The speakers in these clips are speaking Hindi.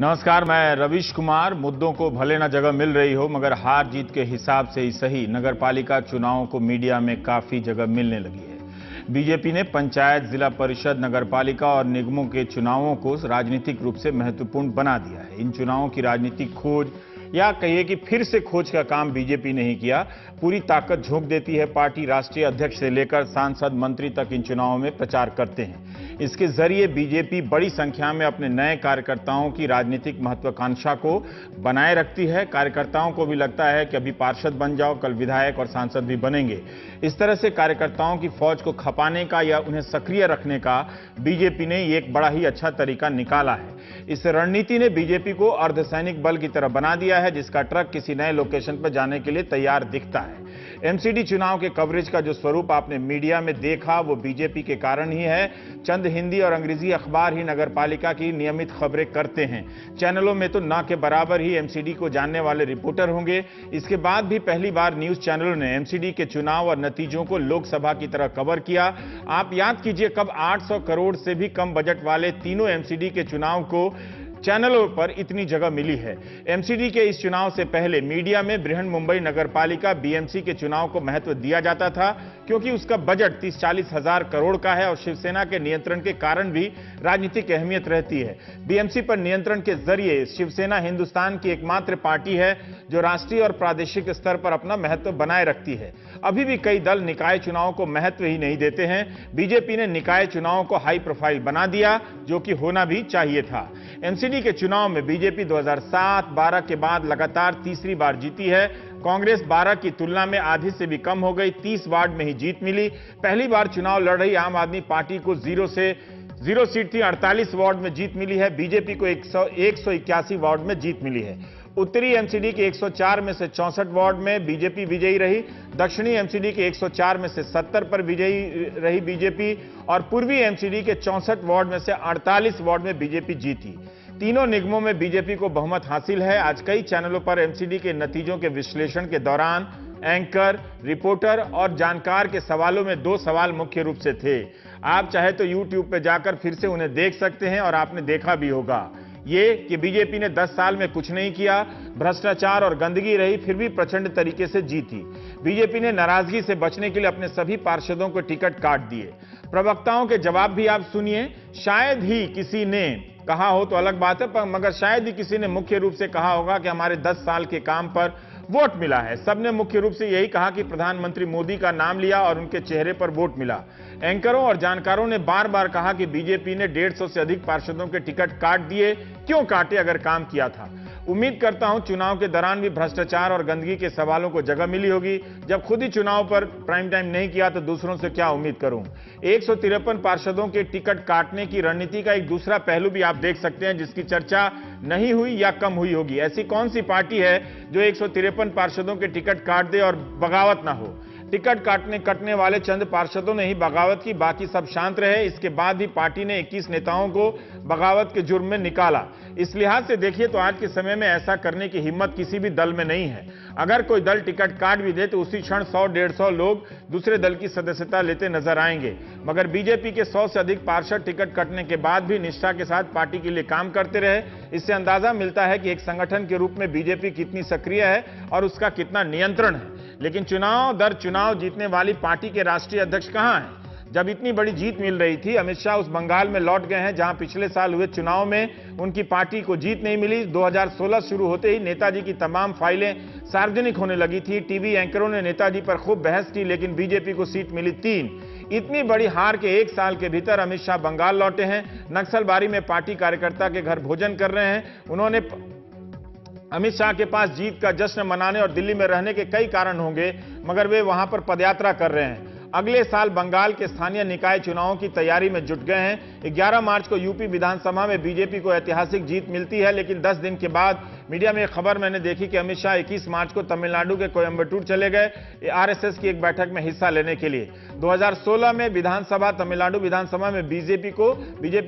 नमस्कार, मैं रविश कुमार। मुद्दों को भले ना जगह मिल रही हो मगर हार जीत के हिसाब से ही सही, नगरपालिका चुनावों को मीडिया में काफी जगह मिलने लगी है। बीजेपी ने पंचायत, जिला परिषद, नगरपालिका और निगमों के चुनावों को राजनीतिक रूप से महत्वपूर्ण बना दिया है। इन चुनावों की राजनीतिक खोज या कहिए कि फिर से खोज का काम बीजेपी ने ही किया। पूरी ताकत झोंक देती है। पार्टी राष्ट्रीय अध्यक्ष से लेकर सांसद, मंत्री तक इन चुनावों में प्रचार करते हैं। इसके जरिए बीजेपी बड़ी संख्या में अपने नए कार्यकर्ताओं की राजनीतिक महत्वाकांक्षा को बनाए रखती है। कार्यकर्ताओं को भी लगता है कि अभी पार्षद बन जाओ, कल विधायक और सांसद भी बनेंगे। इस तरह से कार्यकर्ताओं की फौज को खपाने का या उन्हें सक्रिय रखने का बीजेपी ने एक बड़ा ही अच्छा तरीका निकाला है। इस रणनीति ने बीजेपी को अर्धसैनिक बल की तरह बना दिया है, जिसका ट्रक किसी नए लोकेशन पर जाने के लिए तैयार दिखता है। एमसीडी चुनाव के कवरेज का जो स्वरूप आपने मीडिया में देखा वो बीजेपी के कारण ही है। चंद हिंदी और अंग्रेजी अखबार ही नगरपालिका की नियमित खबरें करते हैं। चैनलों में तो ना के बराबर ही एमसीडी को जानने वाले रिपोर्टर होंगे। इसके बाद भी पहली बार न्यूज चैनलों ने एमसीडी के चुनाव और नतीजों को लोकसभा की तरह कवर किया। आप याद कीजिए कब 800 करोड़ से भी कम बजट वाले तीनों एमसीडी के चुनाव को चैनलों पर इतनी जगह मिली है। एमसीडी के इस चुनाव से पहले मीडिया में बृहन मुंबई नगरपालिका बीएमसी के चुनाव को महत्व दिया जाता था क्योंकि उसका बजट 30-40 हजार करोड़ का है और शिवसेना के नियंत्रण के कारण भी राजनीतिक अहमियत रहती है। बीएमसी पर नियंत्रण के जरिए शिवसेना हिंदुस्तान की एकमात्र पार्टी है जो राष्ट्रीय और प्रादेशिक स्तर पर अपना महत्व बनाए रखती है। अभी भी कई दल निकाय चुनाव को महत्व ही नहीं देते हैं। बीजेपी ने निकाय चुनाव को हाई प्रोफाइल बना दिया, जो कि होना भी चाहिए था। एमसीडी के चुनाव में बीजेपी 2007-12 के बाद लगातार तीसरी बार जीती है। कांग्रेस 12 की तुलना में आधी से भी कम हो गई, 30 वार्ड में ही जीत मिली। पहली बार चुनाव लड़ रही आम आदमी पार्टी को 0 सीट थी, 48 वार्ड में जीत मिली है। बीजेपी को 181 वार्ड में जीत मिली है। उत्तरी एमसीडी के 104 में से 64 वार्ड में बीजेपी विजयी रही। दक्षिणी एमसीडी के 104 में से 70 पर विजयी रही बीजेपी और पूर्वी एमसीडी के 64 वार्ड में से 48 वार्ड में बीजेपी जीती। तीनों निगमों में बीजेपी को बहुमत हासिल है। आज कई चैनलों पर एमसीडी के नतीजों के विश्लेषण के दौरान एंकर, रिपोर्टर और जानकार के सवालों में दो सवाल मुख्य रूप से थे। आप चाहे तो YouTube पर जाकर फिर से उन्हें देख सकते हैं और आपने देखा भी होगा। ये कि बीजेपी ने 10 साल में कुछ नहीं किया, भ्रष्टाचार और गंदगी रही, फिर भी प्रचंड तरीके से जीती। बीजेपी ने नाराजगी से बचने के लिए अपने सभी पार्षदों को टिकट काट दिए। प्रवक्ताओं के जवाब भी आप सुनिए। शायद ही किसी ने कहा हो तो अलग बात है, पर मगर शायद ही किसी ने मुख्य रूप से कहा होगा कि हमारे 10 साल के काम पर वोट मिला है। सबने मुख्य रूप से यही कहा कि प्रधानमंत्री मोदी का नाम लिया और उनके चेहरे पर वोट मिला। एंकरों और जानकारों ने बार बार कहा कि बीजेपी ने 150 से अधिक पार्षदों के टिकट काट दिए। क्यों काटे अगर काम किया था? उम्मीद करता हूं चुनाव के दौरान भी भ्रष्टाचार और गंदगी के सवालों को जगह मिली होगी। जब खुद ही चुनाव पर प्राइम टाइम नहीं किया तो दूसरों से क्या उम्मीद करूं। 153 पार्षदों के टिकट काटने की रणनीति का एक दूसरा पहलू भी आप देख सकते हैं, जिसकी चर्चा नहीं हुई या कम हुई होगी। ऐसी कौन सी पार्टी है जो 153 पार्षदों के टिकट काट दे और बगावत ना हो? टिकट कटने वाले चंद पार्षदों ने ही बगावत की, बाकी सब शांत रहे। इसके बाद ही पार्टी ने 21 नेताओं को बगावत के जुर्म में निकाला। इस लिहाज से देखिए तो आज के समय में ऐसा करने की हिम्मत किसी भी दल में नहीं है। अगर कोई दल टिकट काट भी दे तो उसी क्षण 100-150 लोग दूसरे दल की सदस्यता लेते नजर आएंगे। मगर बीजेपी के 100 से अधिक पार्षद टिकट कटने के बाद भी निष्ठा के साथ पार्टी के लिए काम करते रहे। इससे अंदाजा मिलता है कि एक संगठन के रूप में बीजेपी कितनी सक्रिय है और उसका कितना नियंत्रण है। लेकिन चुनाव दर चुनाव जीतने वाली पार्टी के राष्ट्रीय अध्यक्ष कहां हैं? जब इतनी बड़ी जीत मिल रही थी, अमित शाह उस बंगाल में लौट गए हैं जहां पिछले साल हुए चुनाव में उनकी पार्टी को जीत नहीं मिली। 2016 शुरू होते ही नेताजी की तमाम फाइलें सार्वजनिक होने लगी थी। टीवी एंकरों ने नेताजी पर खूब बहस की, लेकिन बीजेपी को सीट मिली 3। इतनी बड़ी हार के 1 साल के भीतर अमित शाह बंगाल लौटे हैं। नक्सलबाड़ी में पार्टी कार्यकर्ता के घर भोजन कर रहे हैं। उन्होंने अमित शाह के पास जीत का जश्न मनाने और दिल्ली में रहने के कई कारण होंगे, मगर वे वहां पर पदयात्रा कर रहे हैं। अगले साल बंगाल के स्थानीय निकाय चुनावों की तैयारी में जुट गए हैं। 11 मार्च को यूपी विधानसभा में बीजेपी को ऐतिहासिक जीत मिलती है, लेकिन 10 दिन के बाद मीडिया में एक खबर मैंने देखी कि अमित शाह 21 मार्च को तमिलनाडु के कोयम्बटूर चले गए आरएसएस की एक बैठक में हिस्सा लेने के लिए। 2016 में विधानसभा तमिलनाडु विधानसभा में बीजेपी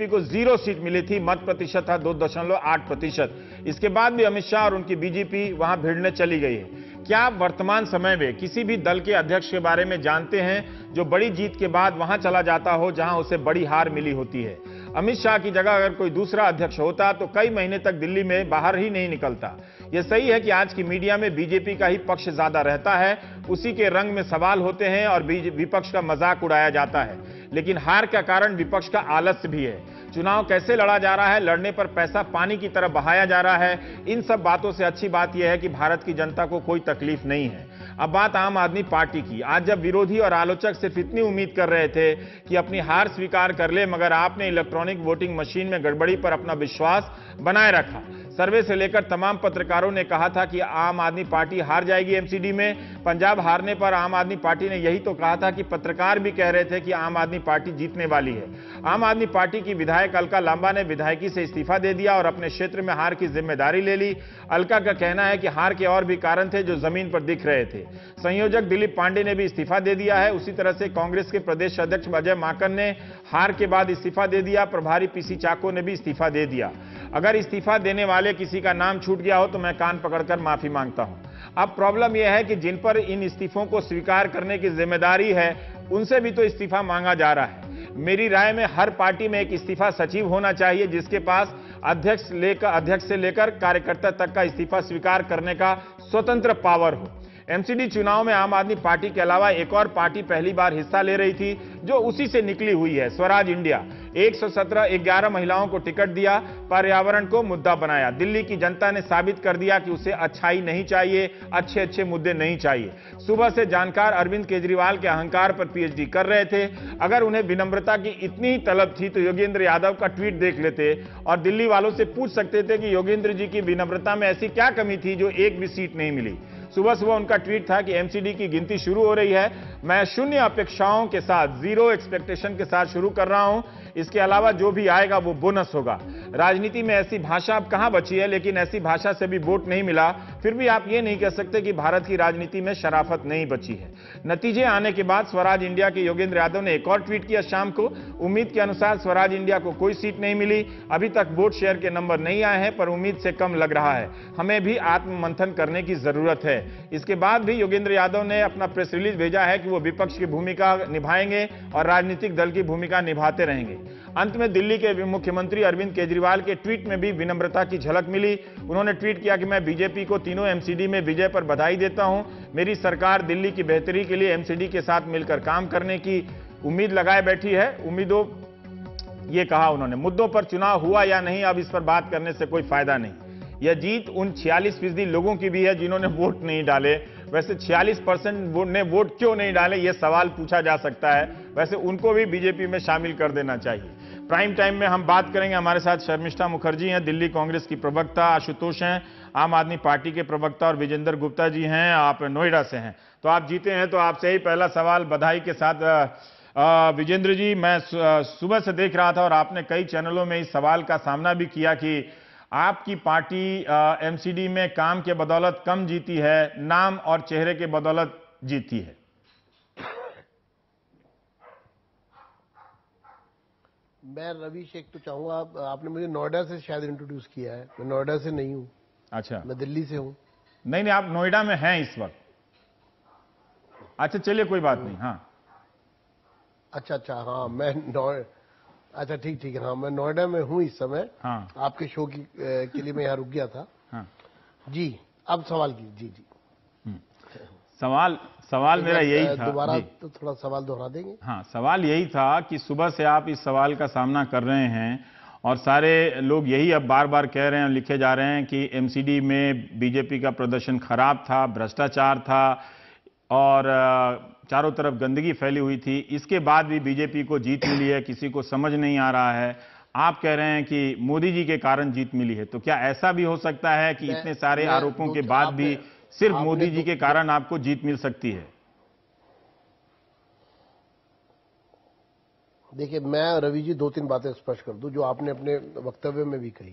को 0 सीट मिली थी। मत प्रतिशत था 2.8%। इसके बाद भी अमित शाह और उनकी बीजेपी वहां भिड़ने चली गई है। क्या आप वर्तमान समय में किसी भी दल के अध्यक्ष के बारे में जानते हैं जो बड़ी जीत के बाद वहां चला जाता हो जहां उसे बड़ी हार मिली होती है? अमित शाह की जगह अगर कोई दूसरा अध्यक्ष होता तो कई महीने तक दिल्ली में बाहर ही नहीं निकलता। यह सही है कि आज की मीडिया में बीजेपी का ही पक्ष ज्यादा रहता है, उसी के रंग में सवाल होते हैं और विपक्ष का मजाक उड़ाया जाता है, लेकिन हार का कारण विपक्ष का आलस्य भी है। चुनाव कैसे लड़ा जा रहा है, लड़ने पर पैसा पानी की तरह बहाया जा रहा है, इन सब बातों से अच्छी बात यह है कि भारत की जनता को कोई तकलीफ नहीं है। अब बात आम आदमी पार्टी की। आज जब विरोधी और आलोचक सिर्फ इतनी उम्मीद कर रहे थे कि अपनी हार स्वीकार कर ले, मगर आपने इलेक्ट्रॉनिक वोटिंग मशीन में गड़बड़ी पर अपना विश्वास बनाए रखा। सर्वे से लेकर तमाम पत्रकारों ने कहा था कि आम आदमी पार्टी हार जाएगी एमसीडी में। पंजाब हारने पर आम आदमी पार्टी ने यही तो कहा था कि पत्रकार भी कह रहे थे कि आम आदमी पार्टी जीतने वाली है। आम आदमी पार्टी की विधायक अलका लांबा ने विधायकी से इस्तीफा दे दिया और अपने क्षेत्र में हार की जिम्मेदारी ले ली। अलका का कहना है कि हार के और भी कारण थे जो जमीन पर दिख रहे थे। संयोजक दिलीप पांडे ने भी इस्तीफा दे दिया है। उसी तरह से कांग्रेस के प्रदेश अध्यक्ष अजय माकन ने हार के बाद इस्तीफा दे दिया। प्रभारी PC चाको ने भी इस्तीफा दे दिया। अगर इस्तीफा देने वाले किसी का नाम छूट गया हो तो मैं कान पकड़कर माफी मांगता हूं। अब प्रॉब्लम यह है कि जिन पर इन इस्तीफों को स्वीकार करने की जिम्मेदारी है उनसे भी तो इस्तीफा मांगा जा रहा है। मेरी राय में हर पार्टी में एक इस्तीफा सचिव होना चाहिए जिसके पास अध्यक्ष से लेकर कार्यकर्ता तक का इस्तीफा स्वीकार करने का स्वतंत्र पावर हो। एमसीडी चुनाव में आम आदमी पार्टी के अलावा एक और पार्टी पहली बार हिस्सा ले रही थी जो उसी से निकली हुई है, स्वराज इंडिया। 111 महिलाओं को टिकट दिया, पर्यावरण को मुद्दा बनाया। दिल्ली की जनता ने साबित कर दिया कि उसे अच्छाई नहीं चाहिए, अच्छे अच्छे मुद्दे नहीं चाहिए। सुबह से जानकार अरविंद केजरीवाल के अहंकार पर PhD कर रहे थे। अगर उन्हें विनम्रता की इतनी ही तलब थी तो योगेंद्र यादव का ट्वीट देख लेते और दिल्ली वालों से पूछ सकते थे कि योगेंद्र जी की विनम्रता में ऐसी क्या कमी थी जो एक भी सीट नहीं मिली। सुबह सुबह उनका ट्वीट था कि एमसीडी की गिनती शुरू हो रही है, मैं शून्य अपेक्षाओं के साथ, जीरो एक्सपेक्टेशन के साथ शुरू कर रहा हूं, इसके अलावा जो भी आएगा वो बोनस होगा। राजनीति में ऐसी भाषा अब कहां बची है, लेकिन ऐसी भाषा से भी वोट नहीं मिला। फिर भी आप ये नहीं कह सकते कि भारत की राजनीति में शराफत नहीं बची है। नतीजे आने के बाद स्वराज इंडिया के योगेंद्र यादव ने एक और ट्वीट किया शाम को। उम्मीद के अनुसार स्वराज इंडिया को कोई सीट नहीं मिली, अभी तक वोट शेयर के नंबर नहीं आए हैं पर उम्मीद से कम लग रहा है, हमें भी आत्ममंथन करने की जरूरत है। इसके बाद भी योगेंद्र यादव ने अपना प्रेस रिलीज भेजा है कि वो विपक्ष की भूमिका निभाएंगे और राजनीतिक दल की भूमिका निभाते रहेंगे। अंत में दिल्ली के मुख्यमंत्री अरविंद केजरीवाल के ट्वीट में भी विनम्रता की झलक मिली। उन्होंने ट्वीट किया कि मैं बीजेपी को तीनों एमसीडी में विजय पर बधाई देता हूं। मेरी सरकार दिल्ली की बेहतरी के लिए एमसीडी के साथ मिलकर काम करने की उम्मीद लगाए बैठी है। उम्मीदों ये कहा उन्होंने। मुद्दों पर चुनाव हुआ या नहीं, अब इस पर बात करने से कोई फायदा नहीं। यह जीत उन 46% लोगों की भी है जिन्होंने वोट नहीं डाले। वैसे 46% ने वोट क्यों नहीं डाले यह सवाल पूछा जा सकता है। वैसे उनको भी बीजेपी में शामिल कर देना चाहिए। प्राइम टाइम में हम बात करेंगे। हमारे साथ शर्मिष्ठा मुखर्जी हैं, दिल्ली कांग्रेस की प्रवक्ता, आशुतोष हैं, आम आदमी पार्टी के प्रवक्ता, और विजेंद्र गुप्ता जी हैं, आप नोएडा से हैं। तो आप जीते हैं, तो आपसे ही पहला सवाल बधाई के साथ। विजेंद्र जी, मैं सुबह से देख रहा था और आपने कई चैनलों में इस सवाल का सामना भी किया कि आपकी पार्टी एमसीडी में काम के बदौलत कम जीती है, नाम और चेहरे के बदौलत जीती है। मैं रविश एक तो चाहूंगा, आपने मुझे नोएडा से शायद इंट्रोड्यूस किया है, मैं नोएडा से नहीं हूं। अच्छा, मैं दिल्ली से हूं। नहीं, आप नोएडा में हैं इस वक्त। अच्छा चलिए, कोई बात नहीं। हाँ अच्छा, हाँ मैं अच्छा ठीक, हाँ मैं नोएडा में हूँ इस समय। हाँ। आपके शो के लिए मैं यहाँ रुक गया था। हाँ। जी, अब सवाल की। जी, सवाल तो मेरा यही था। दोबारा तो थोड़ा सवाल दोहरा देंगे। हाँ, सवाल यही था कि सुबह से आप इस सवाल का सामना कर रहे हैं और सारे लोग यही अब बार बार कह रहे हैं, लिखे जा रहे हैं कि एमसीडी में बीजेपी का प्रदर्शन खराब था, भ्रष्टाचार था और चारों तरफ गंदगी फैली हुई थी। इसके बाद भी बीजेपी को जीत मिली है, किसी को समझ नहीं आ रहा है। आप कह रहे हैं कि मोदी जी के कारण जीत मिली है, तो क्या ऐसा भी हो सकता है कि इतने सारे आरोपों के बाद भी सिर्फ मोदी जी के कारण आपको जीत मिल सकती है? देखिए, मैं रवि जी 2-3 बातें स्पष्ट कर दूं जो आपने अपने वक्तव्य में भी कही।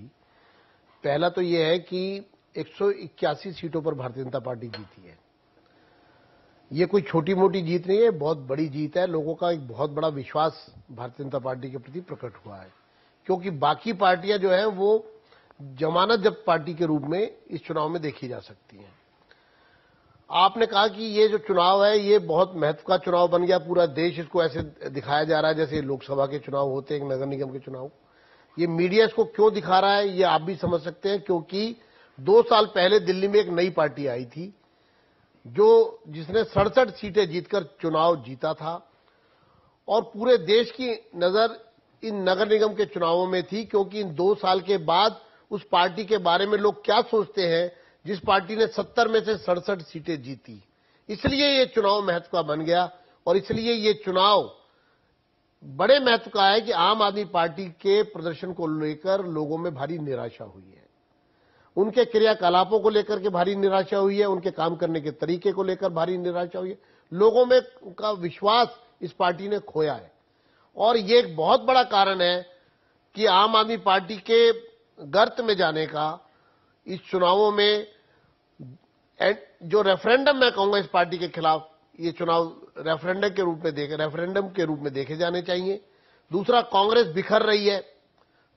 पहला तो यह है कि 181 सीटों पर भारतीय जनता पार्टी जीती है। ये कोई छोटी मोटी जीत नहीं है, बहुत बड़ी जीत है। लोगों का एक बहुत बड़ा विश्वास भारतीय जनता पार्टी के प्रति प्रकट हुआ है, क्योंकि बाकी पार्टियां जो हैं वो जमानत जब्त पार्टी के रूप में इस चुनाव में देखी जा सकती हैं। आपने कहा कि ये जो चुनाव है ये बहुत महत्व का चुनाव बन गया, पूरा देश इसको ऐसे दिखाया जा रहा है जैसे लोकसभा के चुनाव होते हैं, नगर निगम के चुनाव। ये मीडिया इसको क्यों दिखा रहा है ये आप भी समझ सकते हैं, क्योंकि 2 साल पहले दिल्ली में एक नई पार्टी आई थी जो जिसने 67 सीटें जीतकर चुनाव जीता था और पूरे देश की नजर इन नगर निगम के चुनावों में थी, क्योंकि इन 2 साल के बाद उस पार्टी के बारे में लोग क्या सोचते हैं जिस पार्टी ने 70 में से 67 सीटें जीती। इसलिए ये चुनाव महत्व का बन गया और इसलिए ये चुनाव बड़े महत्व का है कि आम आदमी पार्टी के प्रदर्शन को लेकर लोगों में भारी निराशा हुई है, उनके क्रियाकलापों को लेकर के भारी निराशा हुई है, उनके काम करने के तरीके को लेकर भारी निराशा हुई है, लोगों में उनका विश्वास इस पार्टी ने खोया है। और ये एक बहुत बड़ा कारण है कि आम आदमी पार्टी के गर्त में जाने का इस चुनावों में जो रेफरेंडम मैं कहूंगा इस पार्टी के खिलाफ, ये चुनाव रेफरेंडम के रूप में देखे जाने चाहिए। दूसरा, कांग्रेस बिखर रही है।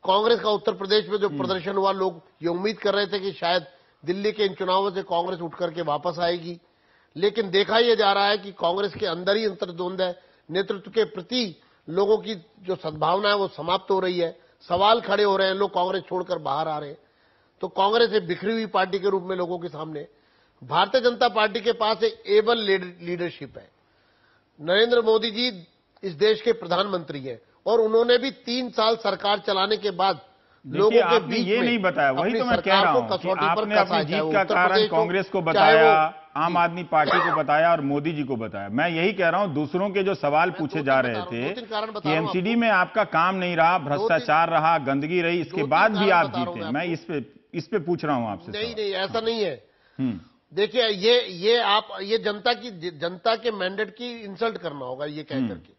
कांग्रेस का उत्तर प्रदेश में जो प्रदर्शन हुआ, लोग ये उम्मीद कर रहे थे कि शायद दिल्ली के इन चुनावों से कांग्रेस उठ करके वापस आएगी, लेकिन देखा यह जा रहा है कि कांग्रेस के अंदर ही अंतर्द्वंद है, नेतृत्व के प्रति लोगों की जो सद्भावना है वो समाप्त हो रही है, सवाल खड़े हो रहे हैं, लोग कांग्रेस छोड़कर बाहर आ रहे हैं। तो कांग्रेस एक बिखरी हुई पार्टी के रूप में लोगों के सामने। भारतीय जनता पार्टी के पास एक एबल लीडरशिप है। नरेंद्र मोदी जी इस देश के प्रधानमंत्री हैं और उन्होंने भी 3 साल सरकार चलाने के बाद लोगों के बीच ये नहीं बताया, वही तो मैं कह रहा हूं कि आपने अपनी जीत का कारण कांग्रेस को बताया, आम आदमी पार्टी को बताया और मोदी जी को बताया। मैं यही कह रहा हूं, दूसरों के जो सवाल पूछे जा रहे थे कि एमसीडी में आपका काम नहीं रहा, भ्रष्टाचार रहा, गंदगी रही, इसके बाद भी आप जीते, मैं इस पे पूछ रहा हूं आपसे। नहीं, ऐसा नहीं है। देखिए, ये जनता के मैंडेट की इंसल्ट करना होगा ये कह करके।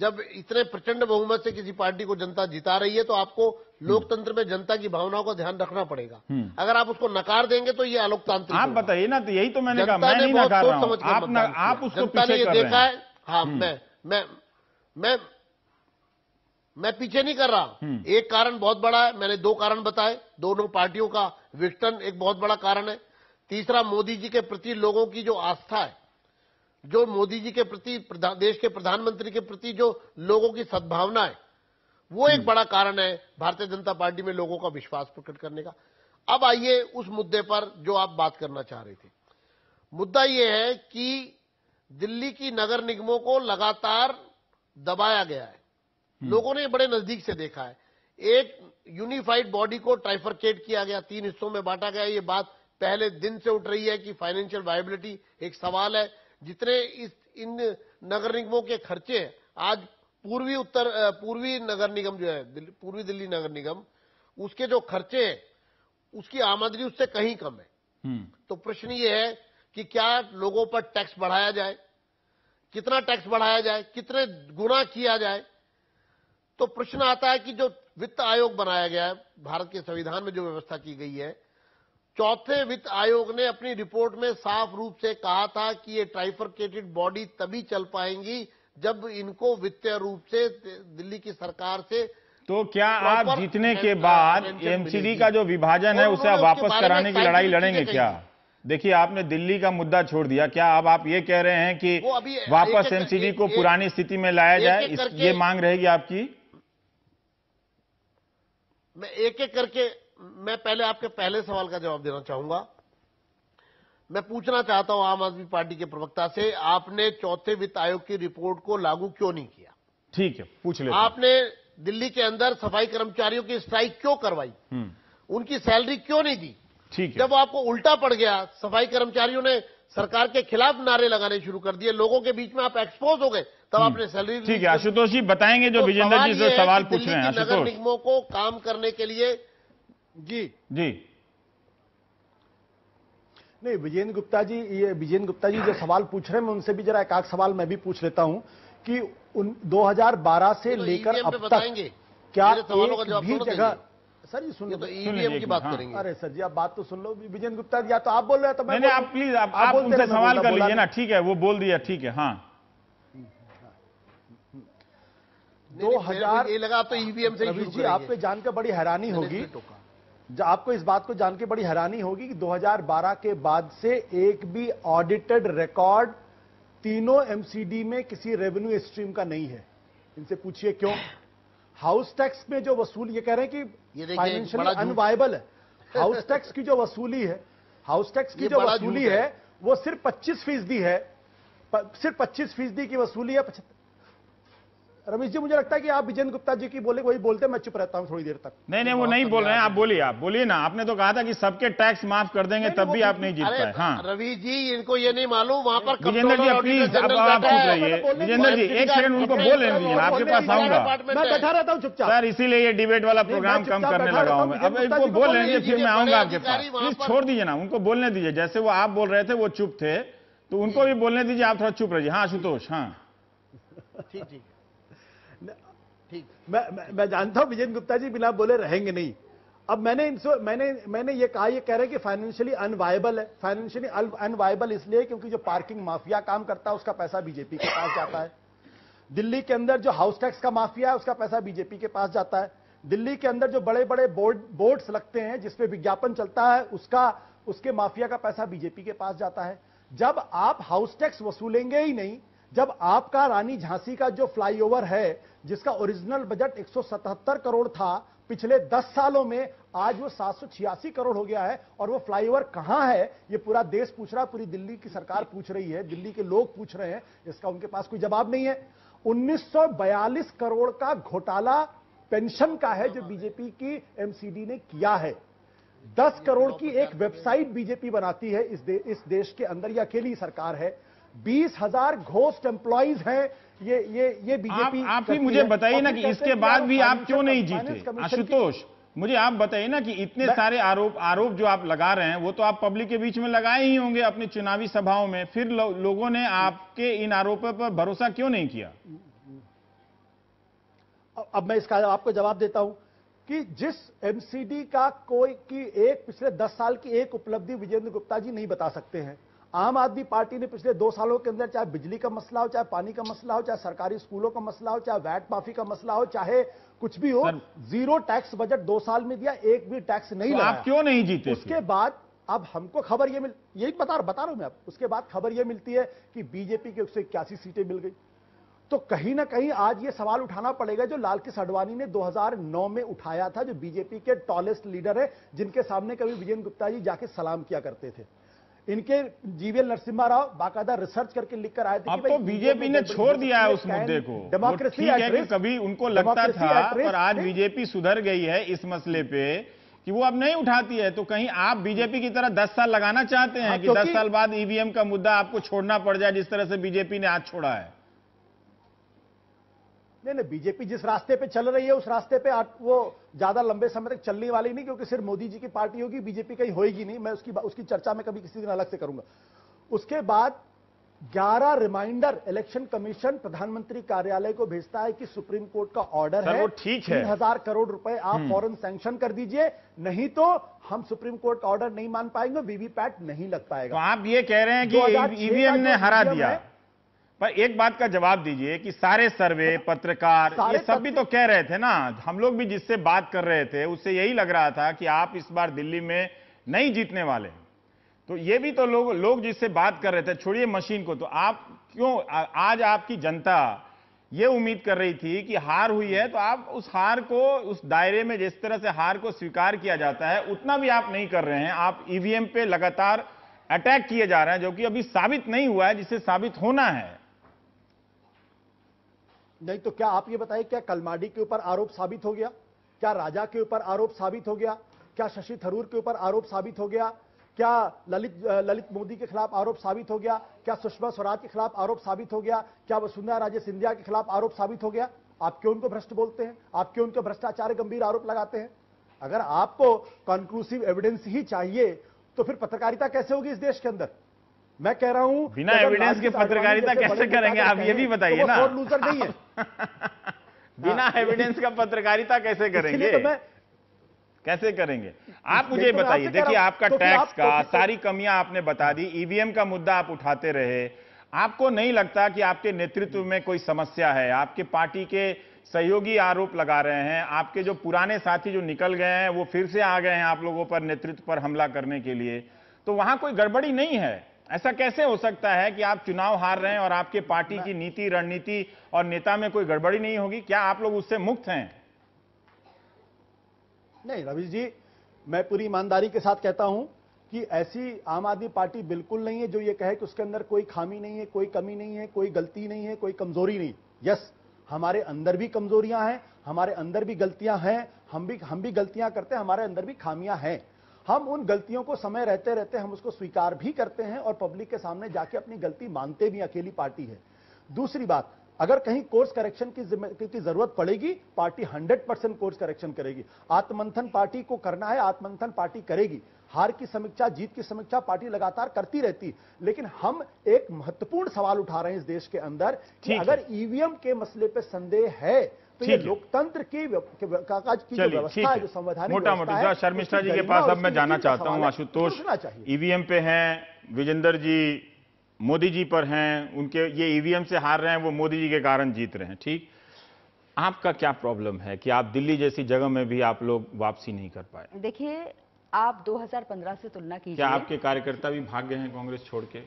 जब इतने प्रचंड बहुमत से किसी पार्टी को जनता जिता रही है तो आपको लोकतंत्र में जनता की भावनाओं का ध्यान रखना पड़ेगा। अगर आप उसको नकार देंगे तो ये अलोकतांत्रिक। आप बताइए ना, तो यही तो मैंने कहा, मैं नहीं नकार रहा हूं। आप उसको पीछे कर रहे हैं। जनता ने ये देखा है। हाँ, मैं पीछे नहीं कर रहा। एक कारण बहुत बड़ा है, मैंने 2 कारण बताए, दोनों पार्टियों का विघटन एक बहुत बड़ा कारण है। तीसरा, मोदी जी के प्रति लोगों की जो आस्था है, जो मोदी जी के प्रति, देश के प्रधानमंत्री के प्रति जो लोगों की सद्भावना है, वो एक बड़ा कारण है भारतीय जनता पार्टी में लोगों का विश्वास प्रकट करने का। अब आइए उस मुद्दे पर जो आप बात करना चाह रहे थे। मुद्दा ये है कि दिल्ली की नगर निगमों को लगातार दबाया गया है, लोगों ने बड़े नजदीक से देखा है। एक यूनिफाइड बॉडी को ट्राइफरकेट किया गया, 3 हिस्सों में बांटा गया। ये बात पहले दिन से उठ रही है कि फाइनेंशियल वायबिलिटी एक सवाल है। जितने इन नगर निगमों के खर्चे हैं, आज पूर्वी नगर निगम जो है, पूर्वी दिल्ली नगर निगम, उसके जो खर्चे हैं उसकी आमदनी उससे कहीं कम है। तो प्रश्न ये है कि क्या लोगों पर टैक्स बढ़ाया जाए, कितना टैक्स बढ़ाया जाए, कितने गुना किया जाए। तो प्रश्न आता है कि जो वित्त आयोग बनाया गया है, भारत के संविधान में जो व्यवस्था की गई है, 4थे वित्त आयोग ने अपनी रिपोर्ट में साफ रूप से कहा था कि ये ट्राइफरकेटेड बॉडी तभी चल पाएंगी जब इनको वित्तीय रूप से दिल्ली की सरकार से। तो क्या आप जीतने के बाद एमसीडी का जो विभाजन है उसे वापस कराने की लड़ाई लड़ेंगे क्या? देखिए, आपने दिल्ली का मुद्दा छोड़ दिया। क्या अब आप ये कह रहे हैं कि वापस एमसीडी को पुरानी स्थिति में लाया जाए, ये मांग रहेगी आपकी? मैं एक एक करके, मैं पहले आपके पहले सवाल का जवाब देना चाहूंगा। मैं पूछना चाहता हूं आम आदमी पार्टी के प्रवक्ता से, आपने 4थे वित्त आयोग की रिपोर्ट को लागू क्यों नहीं किया? ठीक है, पूछ लेते हैं। आपने दिल्ली के अंदर सफाई कर्मचारियों की स्ट्राइक क्यों करवाई, उनकी सैलरी क्यों नहीं दी? ठीक है, जब आपको उल्टा पड़ गया, सफाई कर्मचारियों ने सरकार के खिलाफ नारे लगाने शुरू कर दिए, लोगों के बीच में आप एक्सपोज हो गए, तब आपने सैलरी। ठीक है, आशुतोष जी बताएंगे जो विजेंद्र जी से सवाल पूछ रहे हैं। नगर निगमों को काम करने के लिए जी नहीं, विजेंद्र गुप्ता जी जो सवाल पूछ रहे हैं, मैं उनसे भी जरा एक आख सवाल मैं भी पूछ लेता हूं कि 2012 से लेकर अब तक क्या एक भी जगह। सर ये सुन लो, तो ईवीएम की बात करेंगे। अरे सर जी, आप बात तो सुन लो। विजेंद्र गुप्ता जी, या तो आप बोल रहे हो तो मैं, आप प्लीज आप उनसे सवाल कर लीजिए ना। ठीक है, वो बोल दिया। ठीक है, हाँ 2000 लगा तो ईवीएम से। रवि जी, आपको जानकर बड़ी हैरानी होगी, आपको इस बात को जानकर बड़ी हैरानी होगी कि 2012 के बाद से एक भी ऑडिटेड रिकॉर्ड तीनों एमसीडी में किसी रेवेन्यू स्ट्रीम का नहीं है। इनसे पूछिए क्यों। हाउस टैक्स में जो वसूली, ये कह रहे हैं कि फाइनेंशियली अनवायबल है। हाउस टैक्स की जो वसूली है, हाउस टैक्स की जो वसूली है वो सिर्फ 25% है, सिर्फ 25% की वसूली है। रमेश जी, मुझे लगता है कि आप विजेंद्र गुप्ता जी की बोले वही बोलते, मैं चुप रहता हूं थोड़ी देर तक। नहीं नहीं, वो नहीं बोल रहे हैं, आप बोलिए ना। आपने तो कहा था कि सबके टैक्स माफ कर देंगे, तब भी आप नहीं जीत पाए। हाँ रविश जी, इनको ये नहीं मालूम वहां पर। विजेंद्र जी प्लीज, आप चुप रहिए। विजेंद्र जी एक सेकंड उनको बोल लेने दीजिए, आपके पास आऊंगा। मैं बैठा रहता हूँ चुपचाप सर, इसीलिए ये डिबेट वाला प्रोग्राम कम करने लगा हूं मैं। अब इनको बोल लेंगे, फिर मैं आऊंगा आपके पास। प्लीज छोड़ दीजिए ना, उनको बोलने दीजिए। जैसे वो आप बोल रहे थे वो चुप थे, तो उनको भी बोलने दीजिए, आप थोड़ा चुप रहिए। हाँ आशुतोष, हाँ ठीक ठीक। मैं जानता हूं विजेंद्र गुप्ता जी बिना बोले रहेंगे नहीं। अब मैंने ये कहा, ये कह रहे हैं कि फाइनेंशियली अनवायबल है। फाइनेंशियली अनवायबल इसलिए क्योंकि जो पार्किंग माफिया काम करता है उसका पैसा बीजेपी के पास जाता है। दिल्ली के अंदर जो हाउस टैक्स का माफिया है उसका पैसा बीजेपी के पास जाता है। दिल्ली के अंदर जो बड़े बड़े बोर्ड्स लगते हैं जिसपे विज्ञापन चलता है उसके माफिया का पैसा बीजेपी के पास जाता है। जब आप हाउस टैक्स वसूलेंगे ही नहीं, जब आपका रानी झांसी का जो फ्लाईओवर है जिसका ओरिजिनल बजट 177 करोड़ था, पिछले 10 सालों में आज वो 786 करोड़ हो गया है। और वो फ्लाईओवर कहां है ये पूरा देश पूछ रहा है, पूरी दिल्ली की सरकार पूछ रही है, दिल्ली के लोग पूछ रहे हैं, इसका उनके पास कोई जवाब नहीं है। 1942 करोड़ का घोटाला पेंशन का है जो बीजेपी की एमसीडी ने किया है। 10 करोड़ की एक वेबसाइट बीजेपी बनाती है इस देश के अंदर, ये अकेली सरकार है। 20,000 घोस्ट एम्प्लॉइज हैं ये बीजेपी। आप ही मुझे बताइए ना कि इसके बाद भी आप क्यों नहीं जीते। आशुतोष, मुझे आप बताइए ना कि इतने सारे आरोप जो आप लगा रहे हैं वो तो आप पब्लिक के बीच में लगाए ही होंगे अपनी चुनावी सभाओं में, फिर लोगों ने आपके इन आरोपों पर भरोसा क्यों नहीं किया। अब मैं इसका आपको जवाब देता हूं कि जिस एमसीडी का कोई की एक पिछले 10 साल की एक उपलब्धि विजेंद्र गुप्ता जी नहीं बता सकते हैं। आम आदमी पार्टी ने पिछले 2 सालों के अंदर चाहे बिजली का मसला हो, चाहे पानी का मसला हो, चाहे सरकारी स्कूलों का मसला हो, चाहे वैट माफी का मसला हो, चाहे कुछ भी हो, जीरो टैक्स बजट 2 साल में दिया, एक भी टैक्स नहीं लगाया। आप क्यों नहीं जीते? उसके बाद अब हमको खबर ये यही बता रहा हूं मैं। अब उसके बाद खबर ये मिलती है कि बीजेपी के 181 सीटें मिल गई। तो कहीं ना कहीं आज ये सवाल उठाना पड़ेगा जो लालकृष्ण आडवाणी ने 2009 में उठाया था, जो बीजेपी के टॉलेस्ट लीडर है, जिनके सामने कभी विजेंद्र गुप्ता जी जाके सलाम किया करते थे। इनके जीवीएल नरसिम्हा राव बाकायदा रिसर्च करके लिखकर आए थे। अब तो बीजेपी ने छोड़ दिया है उस मुद्दे को। डेमोक्रेसी है कि कभी उनको लगता था, पर आज बीजेपी सुधर गई है इस मसले पे कि वो अब नहीं उठाती है। तो कहीं आप बीजेपी की तरह 10 साल लगाना चाहते हैं कि 10 साल बाद ईवीएम का मुद्दा आपको छोड़ना पड़ जाए, जिस तरह से बीजेपी ने आज छोड़ा है। नहीं, बीजेपी जिस रास्ते पे चल रही है उस रास्ते पे वो ज्यादा लंबे समय तक चलने वाली नहीं, क्योंकि सिर्फ मोदी जी की पार्टी होगी, बीजेपी कहीं होगी नहीं। मैं उसकी चर्चा में कभी किसी दिन अलग से करूंगा। उसके बाद 11 रिमाइंडर इलेक्शन कमीशन प्रधानमंत्री कार्यालय को भेजता है कि सुप्रीम कोर्ट का ऑर्डर है, 3000 करोड़ रुपए आप फौरन सैंक्शन कर दीजिए, नहीं तो हम सुप्रीम कोर्ट का ऑर्डर नहीं मान पाएंगे, वीवीपैट नहीं लग पाएगा। तो आप ये कह रहे हैं कि ईवीएम ने हरा दिया, पर एक बात का जवाब दीजिए कि सारे सर्वे, पत्रकार, ये सब भी तो कह रहे थे ना। हम लोग भी जिससे बात कर रहे थे उससे यही लग रहा था कि आप इस बार दिल्ली में नहीं जीतने वाले। तो ये भी तो लोग जिससे बात कर रहे थे, छोड़िए मशीन को, तो आप क्यों आज आपकी जनता ये उम्मीद कर रही थी कि हार हुई है, तो आप उस हार को उस दायरे में जिस तरह से हार को स्वीकार किया जाता है उतना भी आप नहीं कर रहे हैं। आप ईवीएम पे लगातार अटैक किए जा रहे हैं, जो कि अभी साबित नहीं हुआ है, जिसे साबित होना है। नहीं तो क्या आप ये बताइए, क्या कलमाडी के ऊपर आरोप साबित हो गया? क्या राजा के ऊपर आरोप साबित हो गया? क्या शशि थरूर के ऊपर आरोप साबित हो गया? क्या ललित मोदी के खिलाफ आरोप साबित हो गया? क्या सुषमा स्वराज के खिलाफ आरोप साबित हो गया? क्या वसुंधरा राजे सिंधिया के खिलाफ आरोप साबित हो गया? आप क्यों उनको भ्रष्ट बोलते हैं? आप क्यों उनके भ्रष्टाचार गंभीर आरोप लगाते हैं? अगर आपको कंक्लूसिव एविडेंस ही चाहिए तो फिर पत्रकारिता कैसे होगी इस देश के अंदर? मैं कह रहा हूं बिना एविडेंस के पत्रकारिता कैसे करेंगे, आप ये भी बताइए ना। लूजर नहीं है बिना एविडेंस का पत्रकारिता कैसे करेंगे, कैसे करेंगे? आप मुझे बताइए, देखिए आपका टैक्स का सारी कमियां आपने बता दी, ईवीएम का मुद्दा आप उठाते रहे, आपको नहीं लगता कि आपके नेतृत्व में कोई समस्या है? आपके पार्टी के सहयोगी आरोप लगा रहे हैं, आपके जो पुराने साथी जो निकल गए हैं वो फिर से आ गए हैं आप लोगों पर नेतृत्व पर हमला करने के लिए, तो वहां कोई गड़बड़ी नहीं है? ऐसा कैसे हो सकता है कि आप चुनाव हार रहे हैं और आपके पार्टी की नीति, रणनीति और नेता में कोई गड़बड़ी नहीं होगी? क्या आप लोग उससे मुक्त हैं? नहीं, रविश जी, मैं पूरी ईमानदारी के साथ कहता हूं कि ऐसी आम आदमी पार्टी बिल्कुल नहीं है जो ये कहे कि उसके अंदर कोई खामी नहीं है, कोई कमी नहीं है, कोई गलती नहीं है, कोई कमजोरी नहीं। यस, हमारे अंदर भी कमजोरियां हैं, हमारे अंदर भी गलतियां हैं, हम भी गलतियां करते हैं, हमारे अंदर भी खामियां हैं। हम उन गलतियों को समय रहते रहते हम उसको स्वीकार भी करते हैं और पब्लिक के सामने जाके अपनी गलती मानते भी, अकेली पार्टी है। दूसरी बात, अगर कहीं कोर्स करेक्शन की जरूरत पड़ेगी, पार्टी 100% कोर्स करेक्शन करेगी। आत्ममंथन पार्टी को करना है, आत्ममंथन पार्टी करेगी। हार की समीक्षा, जीत की समीक्षा पार्टी लगातार करती रहती, लेकिन हम एक महत्वपूर्ण सवाल उठा रहे हैं इस देश के अंदर कि अगर ईवीएम के मसले पे संदेह है तो ये लोकतंत्र की व्यवस्था है, जो संवैधानिक मोटा मोटा। शर्मिष्ठा जी के पास अब मैं जाना चाहता हूं। आशुतोष, ईवीएम पे हैं विजेंद्र जी, मोदी जी पर हैं, उनके ये ईवीएम से हार रहे हैं, वो मोदी जी के कारण जीत रहे हैं, ठीक। आपका क्या प्रॉब्लम है कि आप दिल्ली जैसी जगह में भी आप लोग वापसी नहीं कर पाए? देखिए, आप 2015 से तुलना कीजिए। क्या आपके कार्यकर्ता भी भाग गए हैं कांग्रेस छोड़ के?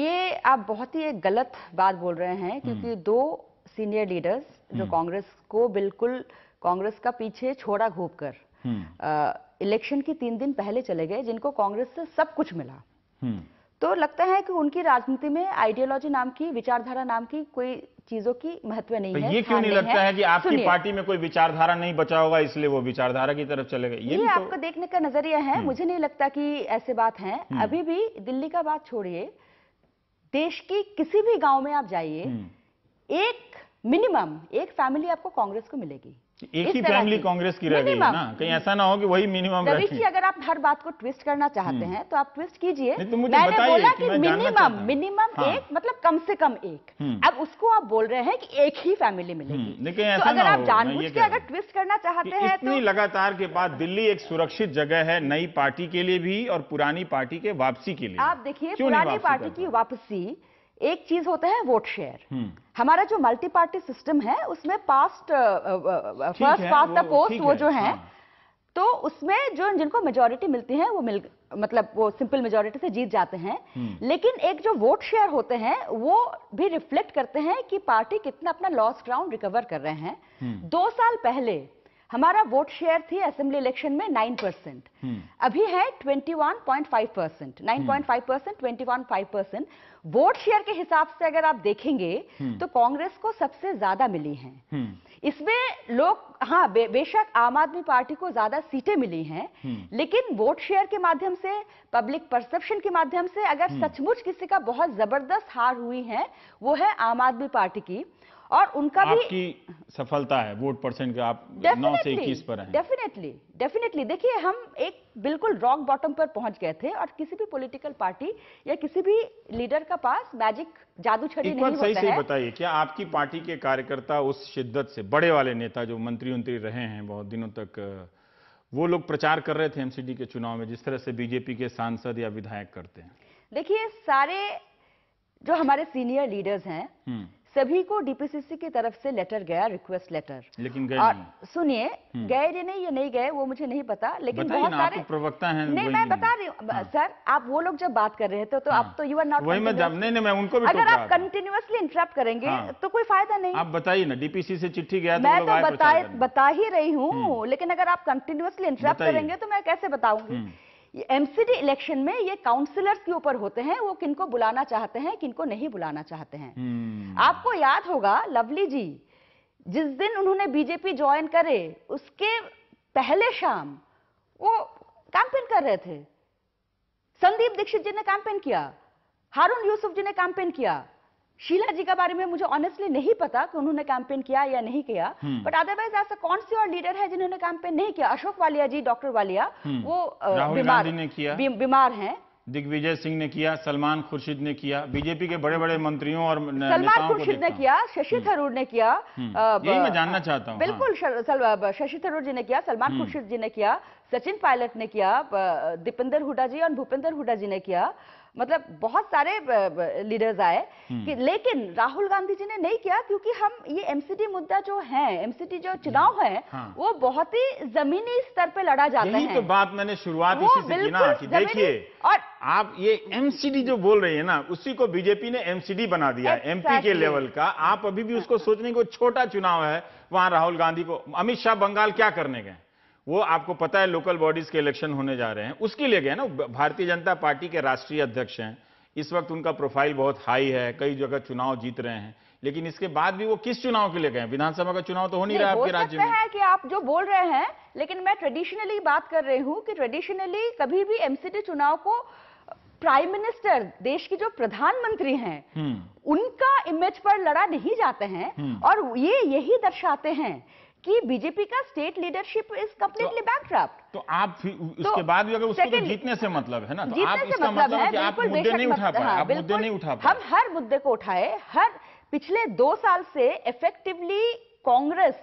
ये आप बहुत ही एक गलत बात बोल रहे हैं, क्योंकि दो सीनियर लीडर्स जो कांग्रेस को बिल्कुल कांग्रेस का पीछे छोड़ा घोप कर इलेक्शन के 3 दिन पहले चले गए, जिनको कांग्रेस से सब कुछ मिला, तो लगता है कि उनकी राजनीति में आइडियोलॉजी नाम की, विचारधारा नाम की कोई चीजों की महत्व नहीं है। ये क्यों नहीं लगता है कि आपकी पार्टी में कोई विचारधारा नहीं बचा होगा इसलिए वो विचारधारा की तरफ चले गए? ये आपका देखने का नजरिया है, मुझे नहीं लगता कि ऐसे बात है। अभी भी दिल्ली का बात छोड़िए, देश की किसी भी गांव में आप जाइए, एक मिनिमम एक फैमिली आपको कांग्रेस को मिलेगी, एक ही फैमिली कांग्रेस की रह गई ना, कहीं ऐसा ना हो कि वही मिनिमम। अगर आप हर बात को ट्विस्ट करना चाहते हैं तो आप ट्विस्ट कीजिए। तो मैंने बोला कि मिनिमम एक, मतलब कम से कम एक। अब उसको आप बोल रहे हैं कि एक ही फैमिली मिलेगी, तो अगर आप जानबूझ के अगर ट्विस्ट करना चाहते हैं तो लगातार के बाद दिल्ली एक सुरक्षित जगह है नई पार्टी के लिए भी और पुरानी पार्टी के वापसी के लिए। आप देखिए, पुरानी पार्टी की वापसी एक चीज होता है वोट शेयर। हमारा जो मल्टी पार्टी सिस्टम है उसमें फर्स्ट पास्ट द पोस्ट वो जो है, तो उसमें जो जिनको मेजोरिटी मिलती है वो मतलब वो सिंपल मेजोरिटी से जीत जाते हैं, लेकिन एक जो वोट शेयर होते हैं वो भी रिफ्लेक्ट करते हैं कि पार्टी कितना अपना लॉस्ट ग्राउंड रिकवर कर रहे हैं। 2 साल पहले हमारा वोट शेयर थी असेंबली इलेक्शन में 9%, अभी है 21.5%, 9.5%, 21.5%। वोट शेयर के हिसाब से अगर आप देखेंगे तो कांग्रेस को सबसे ज्यादा मिली है। इसमें लोग, हाँ, बेशक आम आदमी पार्टी को ज्यादा सीटें मिली हैं, लेकिन वोट शेयर के माध्यम से, पब्लिक परसेप्शन के माध्यम से अगर सचमुच किसी का बहुत जबरदस्त हार हुई है वो है आम आदमी पार्टी की, और उनका भी आपकी सफलता है। वोट परसेंट का आप 9 से 21 पर हैं। डेफिनेटली देखिए, हम एक बिल्कुल रॉक बॉटम पर पहुंच गए थे और किसी भी पॉलिटिकल पार्टी या किसी भी लीडर का पास मैजिक जादू छड़ी नहीं होता है। सही बताइए, क्या आपकी पार्टी के कार्यकर्ता उस शिद्दत से, बड़े वाले नेता जो मंत्री उंत्री रहे हैं बहुत दिनों तक, वो लोग प्रचार कर रहे थे एमसीडी के चुनाव में जिस तरह से बीजेपी के सांसद या विधायक करते हैं? देखिए, सारे जो हमारे सीनियर लीडर्स हैं सभी को डीपीसीसी की तरफ से लेटर गया, रिक्वेस्ट लेटर, लेकिन गए नहीं। सुनिए, गए या नहीं, ये नहीं गए वो मुझे नहीं पता, लेकिन बहुत सारे प्रवक्ता हैं। नहीं, मैं बता रही हूँ। हाँ। सर, आप वो लोग जब बात कर रहे थे तो आप तो यू आर नॉट, मैं उनको भी, अगर आप कंटिन्यूअसली इंटरप्ट करेंगे तो कोई फायदा नहीं। आप बताइए ना, डीपीसी से चिट्ठी गया, मैं तो बता ही रही हूँ, लेकिन अगर आप कंटिन्यूअसली इंटरप्ट करेंगे तो मैं कैसे बताऊंगी? एमसीडी इलेक्शन में ये काउंसिलर्स के ऊपर होते हैं, वो किनको बुलाना चाहते हैं, किनको नहीं बुलाना चाहते हैं। आपको याद होगा लवली जी, जिस दिन उन्होंने बीजेपी ज्वाइन करे उसके पहले शाम वो कैंपेन कर रहे थे। संदीप दीक्षित जी ने कैंपेन किया, हारून यूसुफ जी ने कैंपेन किया। शीला जी के बारे में मुझे ऑनेस्टली नहीं पता कि उन्होंने कैंपेन किया या नहीं किया, बट अदरवाइज ऐसा कौन से और लीडर है जिन्होंने कैंपेन नहीं किया? अशोक वालिया जी, डॉक्टर वालिया, वो राहुल गांधी ने किया, बीमार हैं। दिग्विजय सिंह ने किया, सलमान खुर्शीद ने किया, बीजेपी के बड़े बड़े मंत्रियों और सलमान खुर्शीद ने किया, शशि थरूर ने किया। यही मैं जानना चाहता हूँ। बिल्कुल, शशि थरूर जी ने किया, सलमान खुर्शीद जी ने किया, सचिन पायलट ने किया, दीपेंदर हुडा जी और भूपेंद्र हुडा जी ने किया, मतलब बहुत सारे लीडर्स आए कि, लेकिन राहुल गांधी जी ने नहीं किया, क्योंकि हम ये एमसीडी मुद्दा जो है, एमसीडी जो चुनाव है, हाँ, वो बहुत ही जमीनी स्तर पे लड़ा जाता है। तो बात मैंने शुरुआत इसी से की ना कि देखिए, और आप ये एमसीडी जो बोल रही है ना, उसी को बीजेपी ने एमसीडी बना दिया है, एमपी के लेवल का। आप अभी भी उसको सोचने को छोटा चुनाव है, वहां राहुल गांधी को, अमित शाह बंगाल क्या करने गए, वो आपको पता है लोकल बॉडीज के इलेक्शन होने जा रहे हैं, उसके लिए गए ना। भारतीय जनता पार्टी के राष्ट्रीय अध्यक्ष हैं, इस वक्त उनका प्रोफाइल बहुत हाई है, कई जगह चुनाव जीत रहे हैं, लेकिन इसके बाद भी वो किस चुनाव के लिए गए? विधानसभा का चुनाव तो हो नहीं रहा आपके राज्य में। है कि आप जो बोल रहे हैं, लेकिन मैं ट्रेडिशनली बात कर रही हूँ कि ट्रेडिशनली कभी भी एमसीडी चुनाव को प्राइम मिनिस्टर, देश की जो प्रधानमंत्री हैं, उनका इमेज पर लड़ा नहीं जाते हैं, और ये यही दर्शाते हैं कि बीजेपी का state leadership is completely backdropped. तो आप इसके बाद भी अगर उसको तो जीतने से मतलब है ना, तो आप इसका मतलब है कि आप मुद्दे नहीं उठा पाए, आप मुद्दे नहीं उठा पाए। हम हर मुद्दे को उठाए। हर पिछले 2 साल से इफेक्टिवली कांग्रेस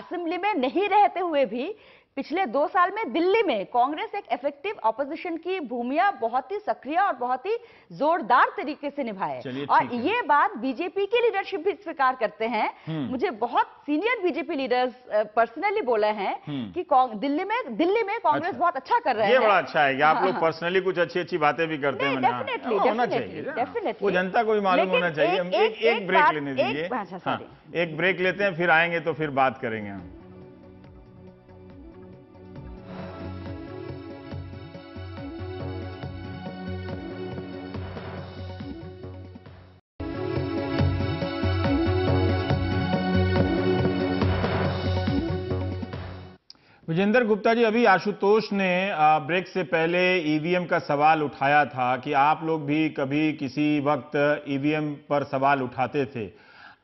असेंबली में नहीं रहते हुए भी पिछले 2 साल में दिल्ली में कांग्रेस एक इफेक्टिव ऑपोजिशन की भूमिका बहुत ही सक्रिय और बहुत ही जोरदार तरीके से निभाए, और ये बात बीजेपी की लीडरशिप भी स्वीकार करते हैं। मुझे बहुत सीनियर बीजेपी लीडर्स पर्सनली बोले हैं कि दिल्ली में कांग्रेस बहुत अच्छा कर रहे हैं। ये बड़ा अच्छा है कि आप लोग पर्सनली कुछ अच्छी अच्छी बातें भी करते हैं। डेफिनेटली जनता को भी मालूम होना चाहिए। एक ब्रेक लेने दीजिए, एक ब्रेक लेते हैं, फिर आएंगे तो फिर बात करेंगे हम। विजेंद्र गुप्ता जी, अभी आशुतोष ने ब्रेक से पहले ईवीएम का सवाल उठाया था कि आप लोग भी कभी किसी वक्त ईवीएम पर सवाल उठाते थे।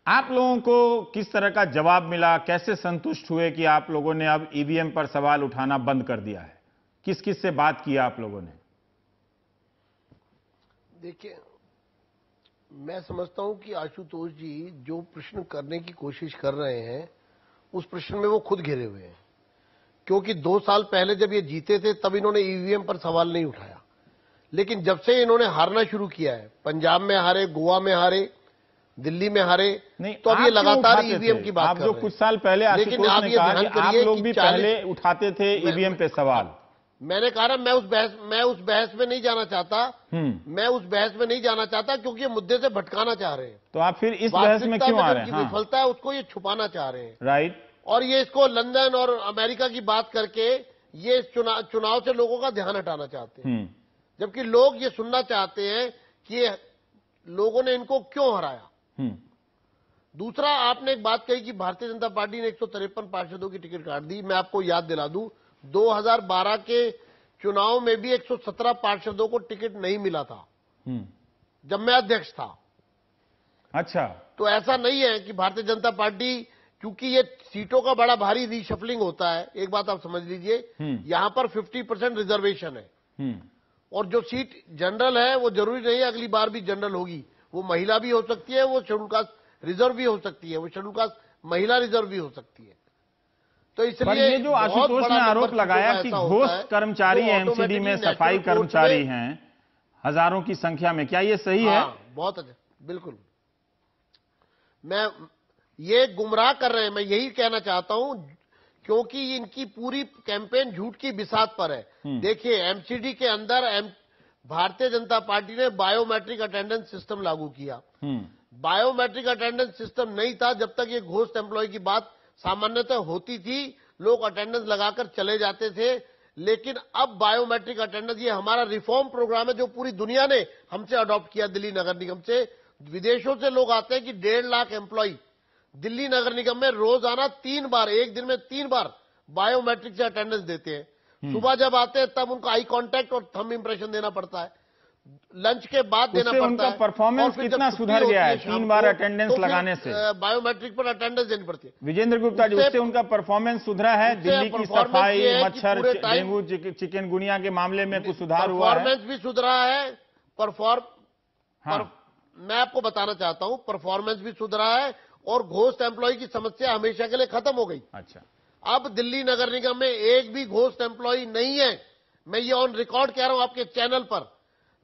आप लोगों को किस तरह का जवाब मिला, कैसे संतुष्ट हुए कि आप लोगों ने अब ईवीएम पर सवाल उठाना बंद कर दिया है? किस किस से बात की आप लोगों ने? देखिए, मैं समझता हूं कि आशुतोष जी जो प्रश्न करने की कोशिश कर रहे हैं उस प्रश्न में वो खुद घिरे हुए हैं, क्योंकि 2 साल पहले जब ये जीते थे तब इन्होंने ईवीएम पर सवाल नहीं उठाया, लेकिन जब से इन्होंने हारना शुरू किया है, पंजाब में हारे, गोवा में हारे, दिल्ली में हारे, तो अब ये लगातार ईवीएम की बात कर रहे हैं। आप जो कुछ साल पहले, लेकिन आप ये ध्यान करिए, आप लोग भी पहले उठाते थे ईवीएम पे सवाल। मैंने कहा ना, मैं उस बहस में नहीं जाना चाहता, क्योंकि ये मुद्दे से भटकाना चाह रहे हैं। तो आप फिर इस बहस में क्यों आ रहे हैं? विफलता है उसको ये छुपाना चाह रहे हैं, राइट। और ये इसको लंदन और अमेरिका की बात करके ये चुनाव से लोगों का ध्यान हटाना चाहते हैं, जबकि लोग ये सुनना चाहते हैं कि लोगों ने इनको क्यों हराया। दूसरा, आपने एक बात कही कि भारतीय जनता पार्टी ने 153 पार्षदों की टिकट काट दी। मैं आपको याद दिला दूं, 2012 के चुनाव में भी 117 पार्षदों को टिकट नहीं मिला था जब मैं अध्यक्ष था। अच्छा, तो ऐसा नहीं है कि भारतीय जनता पार्टी, क्योंकि ये सीटों का बड़ा भारी रीशफलिंग होता है, एक बात आप समझ लीजिए, यहां पर 50% रिजर्वेशन है, और जो सीट जनरल है वो जरूरी नहीं है अगली बार भी जनरल होगी, वो महिला भी हो सकती है, वो शेड्यूल कास्ट रिजर्व भी हो सकती है, वो शेड्यूल कास्ट महिला रिजर्व भी हो सकती है। तो इसलिए ये जो आशुतोष ने आरोप लगाया कि घोस्ट कर्मचारी एमसीडी में सफाई कर्मचारी हैं हजारों की संख्या में, क्या ये सही है? बहुत अच्छा, बिल्कुल। मैं ये गुमराह कर रहे हैं, मैं यही कहना चाहता हूं, क्योंकि इनकी पूरी कैंपेन झूठ की बिसात पर है। देखिए, एमसीडी के अंदर भारतीय जनता पार्टी ने बायोमेट्रिक अटेंडेंस सिस्टम लागू किया। बायोमेट्रिक अटेंडेंस सिस्टम नहीं था जब तक ये घोस्ट एम्प्लॉय की बात सामान्यतः होती थी, लोग अटेंडेंस लगाकर चले जाते थे, लेकिन अब बायोमेट्रिक अटेंडेंस ये हमारा रिफॉर्म प्रोग्राम है जो पूरी दुनिया ने हमसे अडॉप्ट किया, दिल्ली नगर निगम से। विदेशों से लोग आते हैं कि 1.5 लाख एम्प्लॉय दिल्ली नगर निगम में रोजाना 3 बार, एक दिन में 3 बार बायोमेट्रिक से अटेंडेंस देते हैं। सुबह जब आते हैं तब उनको आई कांटेक्ट और थंब इंप्रेशन देना पड़ता है, लंच के बाद देना पड़ता है। उनका परफॉर्मेंस कितना सुधर गया है 3 बार अटेंडेंस लगाने से, बायोमेट्रिक पर अटेंडेंस देनी पड़ती है। विजेंद्र गुप्ता जी, उससे उनका परफॉर्मेंस सुधरा है? दिल्ली की सफाई, मच्छर, डेंगू, चिकनगुनिया के मामले में कुछ सुधार हुआ है? परफॉर्मेंस भी सुधरा है, मैं आपको बताना चाहता हूँ, परफॉर्मेंस भी सुधरा है, और घोस्ट एम्प्लॉय की समस्या हमेशा के लिए खत्म हो गई। अच्छा, अब दिल्ली नगर निगम में एक भी घोस्ट एम्प्लॉय नहीं है, मैं ये ऑन रिकॉर्ड कह रहा हूं आपके चैनल पर।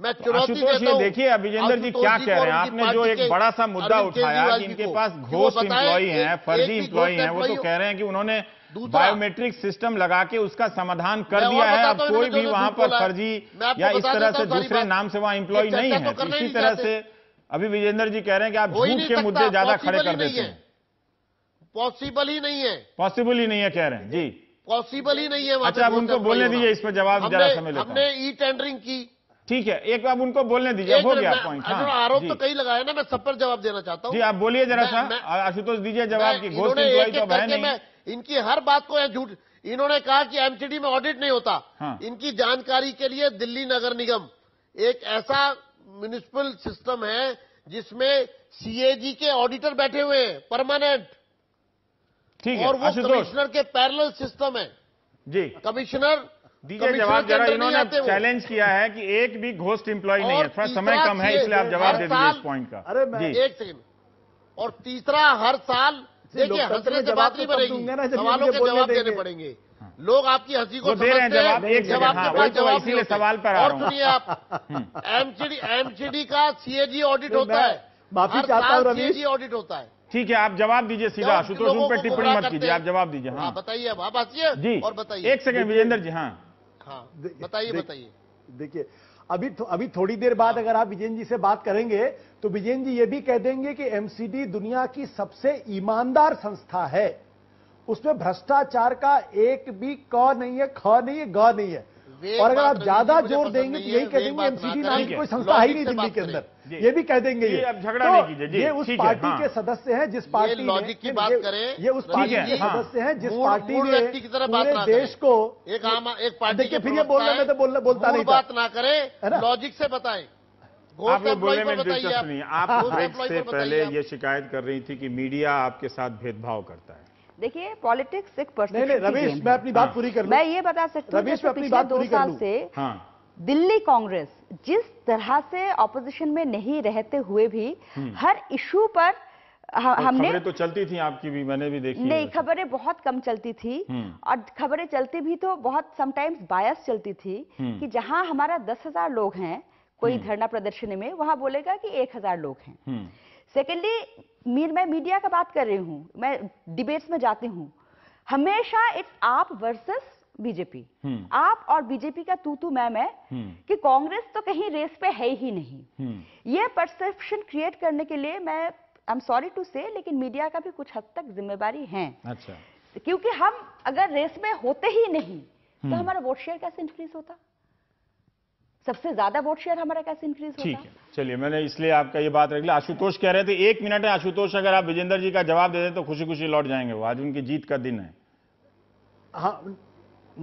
मैं चुनौती देता हूं, देखिए अभिजेंद्र जी क्या कह रहे हैं। आपने जो एक बड़ा सा मुद्दा उठाया कि इनके पास घोस्ट एम्प्लॉय हैं, फर्जी एम्प्लॉय हैं, वो तो कह रहे हैं कि उन्होंने बायोमेट्रिक सिस्टम लगा के उसका समाधान कर दिया है, अब कोई भी वहां पर फर्जी या इस तरह से दूसरे नाम से वहां एम्प्लॉय नहीं है। इसी तरह से अभी विजेंद्र जी कह रहे हैं कि आप झूठ के मुद्दे ज्यादा खड़े कर देते हैं। पॉसिबल ही नहीं है, कह रहे हैं जी। पॉसिबल ही नहीं है। अच्छा आप उनको बोलने दीजिए, इस पर जवाब जरा समय लेता हूं। हमने ई टेंडरिंग की, ठीक है, एक आप उनको बोलने दीजिए, हो गया पॉइंट। आरोप तो कई लगाया ना, मैं सब पर जवाब देना चाहता हूँ। जी आप बोलिए जरा सा, आशुतोष दीजिए जवाब की घोषणा। इनकी हर बात को झूठ, इन्होंने कहा कि एमसीडी में ऑडिट नहीं होता। हाँ। इनकी जानकारी के लिए दिल्ली नगर निगम एक ऐसा म्युनिसिपल सिस्टम है जिसमें सीएजी के ऑडिटर बैठे हुए हैं परमानेंट, ठीक है, और वो कमिश्नर के पैरेलल सिस्टम है। जी कमिश्नर दीजिए जवाब जरा, इन्होंने चैलेंज किया है कि एक भी घोस्ट एम्प्लॉय नहीं है, थोड़ा समय कम है इसलिए आप जवाब दे दीजिए इस पॉइंट का। अरे एक सेकंड, और तीसरा हर साल देखिए हंसने से बात नहीं बनेगी, सवालों के जवाब देने पड़ेंगे। लोग आपकी हंसी को दे रहे हैं जवाब, एक जवाब इसीलिए सवाल पर आ रहा हूं। सुनिए आप, एमसीडी का सीएजी ऑडिट होता है, माफी चाहता हूं, सीएजी ऑडिट होता है, ठीक है, आप जवाब दीजिए सीधा, आशुतोष उन पर टिप्पणी मत कीजिए, आप जवाब दीजिए। हाँ बताइए, अब आप हंसिए जी, और बताइए एक सेकंड विजेंद्र जी। हाँ हाँ बताइए बताइए। देखिए अभी थोड़ी देर बाद अगर आप विजेंद्र जी से बात करेंगे तो विजेंद्र जी ये भी कह देंगे कि एमसीडी दुनिया की सबसे ईमानदार संस्था है, उसमें भ्रष्टाचार का एक भी क नहीं है, ख नहीं है, ग नहीं है, और अगर आप ज्यादा जोर देंगे तो यही कह देंगे एमसीडी नाम की कोई संस्था है ही नहीं दिल्ली के अंदर, ये भी कह देंगे। ये उस पार्टी के सदस्य हैं जिस पार्टी की बात करें, ये उस पार्टी के सदस्य हैं जिस पार्टी ने देश को एक पार्टी के, फिर ये बोलने में तो बोलता नहीं, बात ना करें, लॉजिक से बताएं। आप लोग बोलने में दिलचस्प नहीं है। आप ब्रेक से पहले ये शिकायत कर रही थी कि मीडिया आपके साथ भेदभाव करता है। देखिए पॉलिटिक्स एक पर्सनल। नहीं रमेश मैं अपनी बात पूरी कर लूं। मैं ये बता सकती हूँ कि पिछले 2 साल से दिल्ली कांग्रेस जिस तरह से ऑपोजिशन में नहीं रहते हुए भी हर इशू पर हमने, खबरें तो चलती थी आपकी भी, मैंने भी देखी नहीं, खबरें बहुत कम चलती थी, और खबरें चलती भी तो बहुत समटाइम्स बायस चलती थी कि जहाँ हमारा 10,000 लोग हैं कोई धरना प्रदर्शन में, वहाँ बोलेगा कि 1,000 लोग हैं। सेकेंडली मैं मीडिया का बात कर रही हूँ, मैं डिबेट्स में जाती हूँ, हमेशा इट्स आप वर्सेस बीजेपी, आप और बीजेपी का तू तू मैं कि कांग्रेस तो कहीं रेस पे है ही नहीं। ये परसेप्शन क्रिएट करने के लिए मैं आई एम सॉरी टू से, लेकिन मीडिया का भी कुछ हद तक जिम्मेदारी है। अच्छा। क्योंकि हम अगर रेस में होते ही नहीं तो हमारा वोट शेयर कैसे इंक्रीज होता, सबसे ज्यादा वोट शेयर हमारा कैसे इंक्रीज होगा? ठीक है, चलिए मैंने इसलिए आपका ये बात रख ली। आशुतोष कह रहे थे 1 मिनट है आशुतोष, अगर आप विजेंद्र जी का जवाब दे दें तो खुशी खुशी लौट जाएंगे वो, आज उनकी जीत का दिन है। हाँ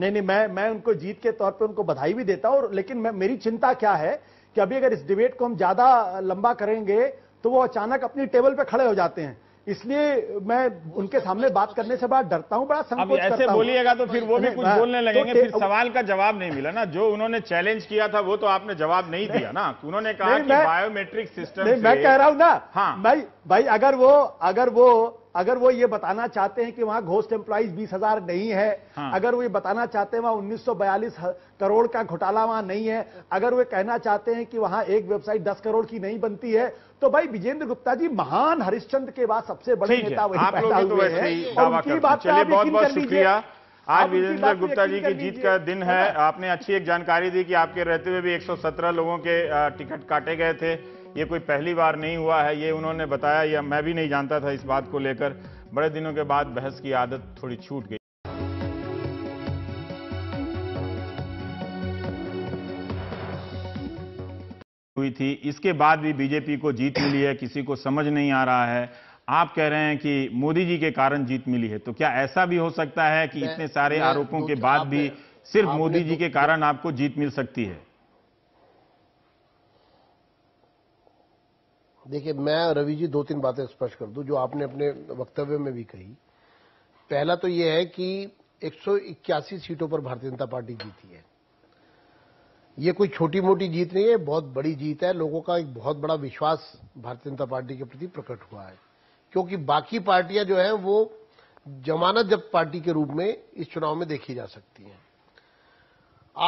नहीं, मैं उनको जीत के तौर पे उनको बधाई भी देता हूँ, लेकिन मेरी चिंता क्या है कि अभी अगर इस डिबेट को हम ज्यादा लंबा करेंगे तो वो अचानक अपनी टेबल पर खड़े हो जाते हैं, इसलिए मैं उनके सामने बात करने से बात डरता हूं, बड़ा संकोच करता हूं। ऐसे बोलिएगा तो फिर वो भी कुछ बोलने लगेंगे, फिर सवाल का जवाब नहीं मिला ना, जो उन्होंने चैलेंज किया था वो तो आपने जवाब नहीं दिया ना, उन्होंने कहा कि बायोमेट्रिक सिस्टम। मैं कह रहा हूं ना, हाँ भाई अगर वो ये बताना चाहते हैं कि वहां घोस्ट एम्प्लॉइज 20,000 नहीं है, अगर वो ये बताना चाहते हैं वहां 1942 करोड़ का घोटाला वहां नहीं है, अगर वो कहना चाहते हैं कि वहां एक वेबसाइट 10 करोड़ की नहीं बनती है, तो भाई विजेंद्र गुप्ता जी महान हरिश्चंद्र के बाद सबसे बड़े नेता वही पैदा हुए हैं। उनकी बात पे आप यकीन कर लीजिए। आज विजेंद्र गुप्ता जी की जीत का दिन है। आपने अच्छी एक जानकारी दी कि आपके रहते हुए भी 117 लोगों के टिकट काटे गए थे, ये कोई पहली बार नहीं हुआ है, ये उन्होंने बताया, या मैं भी नहीं जानता था इस बात को लेकर, बड़े दिनों के बाद बहस की आदत थोड़ी छूट गई। हुई थी इसके बाद भी बीजेपी को जीत मिली है, किसी को समझ नहीं आ रहा है, आप कह रहे हैं कि मोदी जी के कारण जीत मिली है, तो क्या ऐसा भी हो सकता है कि इतने सारे आरोपों के बाद भी सिर्फ मोदी जी के कारण आपको जीत मिल सकती है? देखिए मैं रवि जी 2-3 बातें स्पष्ट कर दूं जो आपने अपने वक्तव्य में भी कही। पहला तो यह है कि 181 सीटों पर भारतीय जनता पार्टी जीती है, ये कोई छोटी मोटी जीत नहीं है, बहुत बड़ी जीत है। लोगों का एक बहुत बड़ा विश्वास भारतीय जनता पार्टी के प्रति प्रकट हुआ है, क्योंकि बाकी पार्टियां जो है वो जमानत जब्त पार्टी के रूप में इस चुनाव में देखी जा सकती हैं।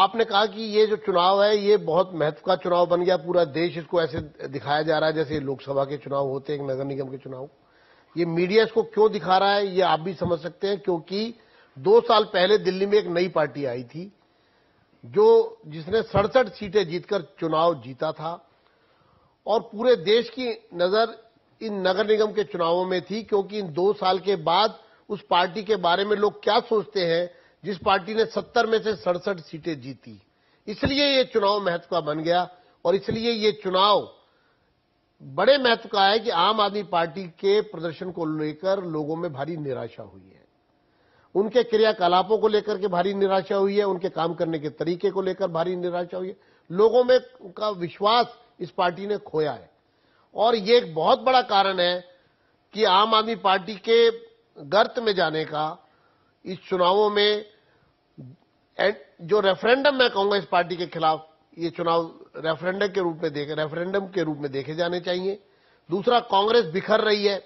आपने कहा कि ये जो चुनाव है ये बहुत महत्व का चुनाव बन गया, पूरा देश इसको ऐसे दिखाया जा रहा है जैसे लोकसभा के चुनाव होते हैं, नगर निगम के चुनाव। ये मीडिया इसको क्यों दिखा रहा है ये आप भी समझ सकते हैं, क्योंकि 2 साल पहले दिल्ली में एक नई पार्टी आई थी जिसने 67 सीटें जीतकर चुनाव जीता था, और पूरे देश की नजर इन नगर निगम के चुनावों में थी, क्योंकि इन 2 साल के बाद उस पार्टी के बारे में लोग क्या सोचते हैं जिस पार्टी ने 70 में से 67 सीटें जीती, इसलिए ये चुनाव महत्व का बन गया और इसलिए ये चुनाव बड़े महत्व का है कि आम आदमी पार्टी के प्रदर्शन को लेकर लोगों में भारी निराशा हुई है, उनके क्रियाकलापों को लेकर के भारी निराशा हुई है, उनके काम करने के तरीके को लेकर भारी निराशा हुई है, लोगों में का विश्वास इस पार्टी ने खोया है। और ये एक बहुत बड़ा कारण है कि आम आदमी पार्टी के गर्त में जाने का इस चुनावों में जो रेफरेंडम मैं कहूंगा इस पार्टी के खिलाफ, ये चुनाव रेफरेंडम के रूप में देखे जाने चाहिए। दूसरा, कांग्रेस बिखर रही है।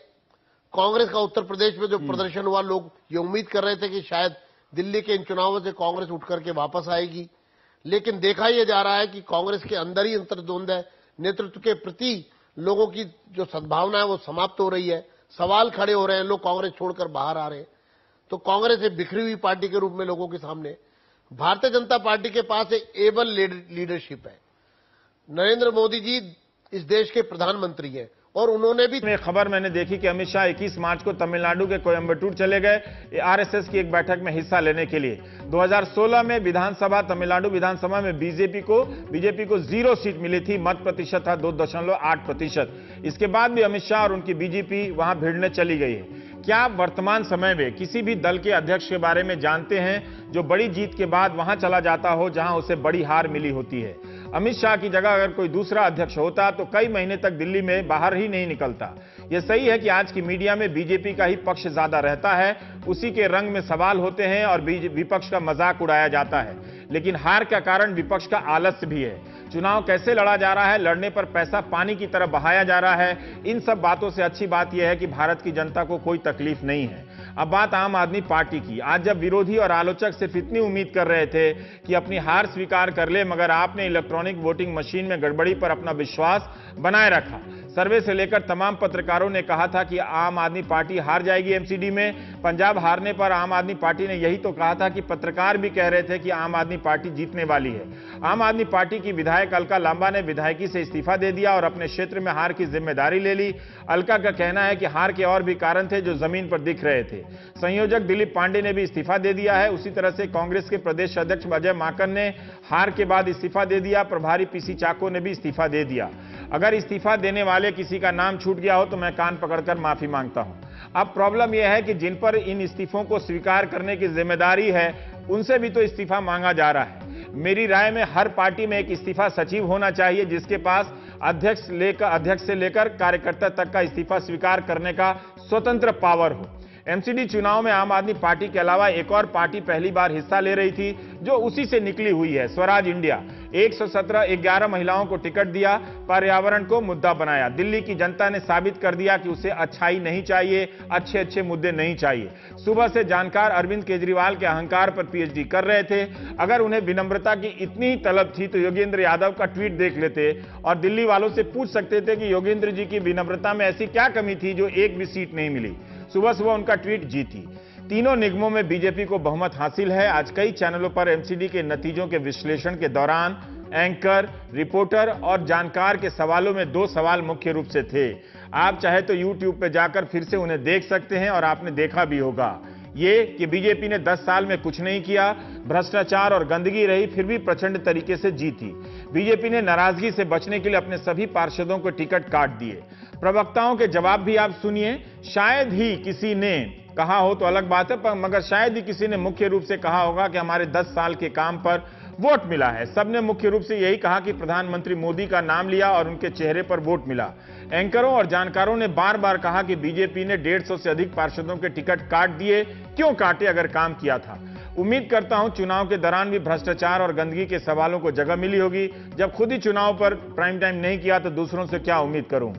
कांग्रेस का उत्तर प्रदेश में जो प्रदर्शन हुआ, लोग ये उम्मीद कर रहे थे कि शायद दिल्ली के इन चुनावों से कांग्रेस उठ करके वापस आएगी, लेकिन देखा यह जा रहा है कि कांग्रेस के अंदर ही अंतर्द्वंद है, नेतृत्व के प्रति लोगों की जो सद्भावना है वो समाप्त हो रही है, सवाल खड़े हो रहे हैं, लोग कांग्रेस छोड़कर बाहर आ रहे हैं। तो कांग्रेस एक बिखरी हुई पार्टी के रूप में लोगों के सामने, भारतीय जनता पार्टी के पास एक एबल लीडरशिप है। नरेंद्र मोदी जी इस देश के प्रधानमंत्री हैं और उन्होंने भी खबर मैंने देखी कि अमित शाह 21 मार्च को तमिलनाडु के कोयम्बटूर चले गए आरएसएस की एक बैठक में हिस्सा लेने के लिए। 2016 में विधानसभा तमिलनाडु विधानसभा में बीजेपी को 0 सीट मिली थी, मत प्रतिशत था 2.8%। इसके बाद भी अमित शाह और उनकी बीजेपी वहां भिड़ने चली गई है। क्या आप वर्तमान समय में किसी भी दल के अध्यक्ष के बारे में जानते हैं जो बड़ी जीत के बाद वहां चला जाता हो जहां उसे बड़ी हार मिली होती है? अमित शाह की जगह अगर कोई दूसरा अध्यक्ष होता तो कई महीने तक दिल्ली में बाहर ही नहीं निकलता। यह सही है कि आज की मीडिया में बीजेपी का ही पक्ष ज्यादा रहता है, उसी के रंग में सवाल होते हैं और विपक्ष का मजाक उड़ाया जाता है, लेकिन हार का कारण विपक्ष का आलस्य भी है। चुनाव कैसे लड़ा जा रहा है, लड़ने पर पैसा पानी की तरह बहाया जा रहा है, इन सब बातों से अच्छी बात यह है कि भारत की जनता को कोई तकलीफ नहीं है। अब बात आम आदमी पार्टी की। आज जब विरोधी और आलोचक सिर्फ इतनी उम्मीद कर रहे थे कि अपनी हार स्वीकार कर ले, मगर आपने इलेक्ट्रॉनिक वोटिंग मशीन में गड़बड़ी पर अपना विश्वास बनाए रखा। सर्वे से लेकर तमाम पत्रकारों ने कहा था कि आम आदमी पार्टी हार जाएगी एमसीडी में। पंजाब हारने पर आम आदमी पार्टी ने यही तो कहा था कि पत्रकार भी कह रहे थे कि आम आदमी पार्टी जीतने वाली है। आम आदमी पार्टी की विधायक अलका लांबा ने विधायकी से इस्तीफा दे दिया और अपने क्षेत्र में हार की जिम्मेदारी ले ली। अलका का कहना है कि हार के और भी कारण थे जो जमीन पर दिख रहे थे। संयोजक दिलीप पांडे ने भी इस्तीफा दे दिया है। उसी तरह से कांग्रेस के प्रदेश अध्यक्ष अजय माकन ने हार के बाद इस्तीफा दे दिया। प्रभारी पीसी चाको ने भी इस्तीफा दे दिया। अगर इस्तीफा देने वाले किसी का नाम छूट गया हो तो मैं कान पकड़कर माफी मांगता हूं। अब प्रॉब्लम यह है कि जिन पर इन इस्तीफों को स्वीकार करने की जिम्मेदारी है उनसे भी तो इस्तीफा मांगा जा रहा है। मेरी राय में हर पार्टी में एक इस्तीफा सचिव होना चाहिए जिसके पास अध्यक्ष से लेकर कार्यकर्ता तक का इस्तीफा स्वीकार करने का स्वतंत्र पावर हो। एमसीडी चुनाव में आम आदमी पार्टी के अलावा एक और पार्टी पहली बार हिस्सा ले रही थी जो उसी से निकली हुई है, स्वराज इंडिया। 111 महिलाओं को टिकट दिया, पर्यावरण को मुद्दा बनाया। दिल्ली की जनता ने साबित कर दिया कि उसे अच्छाई नहीं चाहिए, अच्छे अच्छे मुद्दे नहीं चाहिए। सुबह से जानकार अरविंद केजरीवाल के अहंकार पर पीएचडी कर रहे थे। अगर उन्हें विनम्रता की इतनी ही तलब थी तो योगेंद्र यादव का ट्वीट देख लेते और दिल्ली वालों से पूछ सकते थे कि योगेंद्र जी की विनम्रता में ऐसी क्या कमी थी जो एक भी सीट नहीं मिली। सुबह सुबह उनका ट्वीट जीती। तीनों निगमों में बीजेपी को बहुमत हासिल है। आज कई चैनलों पर एमसीडी के नतीजों के विश्लेषण के दौरान एंकर, रिपोर्टर और जानकार के सवालों में 2 सवाल मुख्य रूप से थे। आप चाहे तो YouTube पर जाकर फिर से उन्हें देख सकते हैं और आपने देखा भी होगा। ये कि बीजेपी ने 10 साल में कुछ नहीं किया, भ्रष्टाचार और गंदगी रही, फिर भी प्रचंड तरीके से जीती। बीजेपी ने नाराजगी से बचने के लिए अपने सभी पार्षदों को टिकट काट दिए। प्रवक्ताओं के जवाब भी आप सुनिए। शायद ही किसी ने कहा हो तो अलग बात है, पर मगर शायद ही किसी ने मुख्य रूप से कहा होगा कि हमारे 10 साल के काम पर वोट मिला है। सबने मुख्य रूप से यही कहा कि प्रधानमंत्री मोदी का नाम लिया और उनके चेहरे पर वोट मिला। एंकरों और जानकारों ने बार बार कहा कि बीजेपी ने 150 से अधिक पार्षदों के टिकट काट दिए। क्यों काटे अगर काम किया था? उम्मीद करता हूं चुनाव के दौरान भी भ्रष्टाचार और गंदगी के सवालों को जगह मिली होगी। जब खुद ही चुनाव पर प्राइम टाइम नहीं किया तो दूसरों से क्या उम्मीद करूं?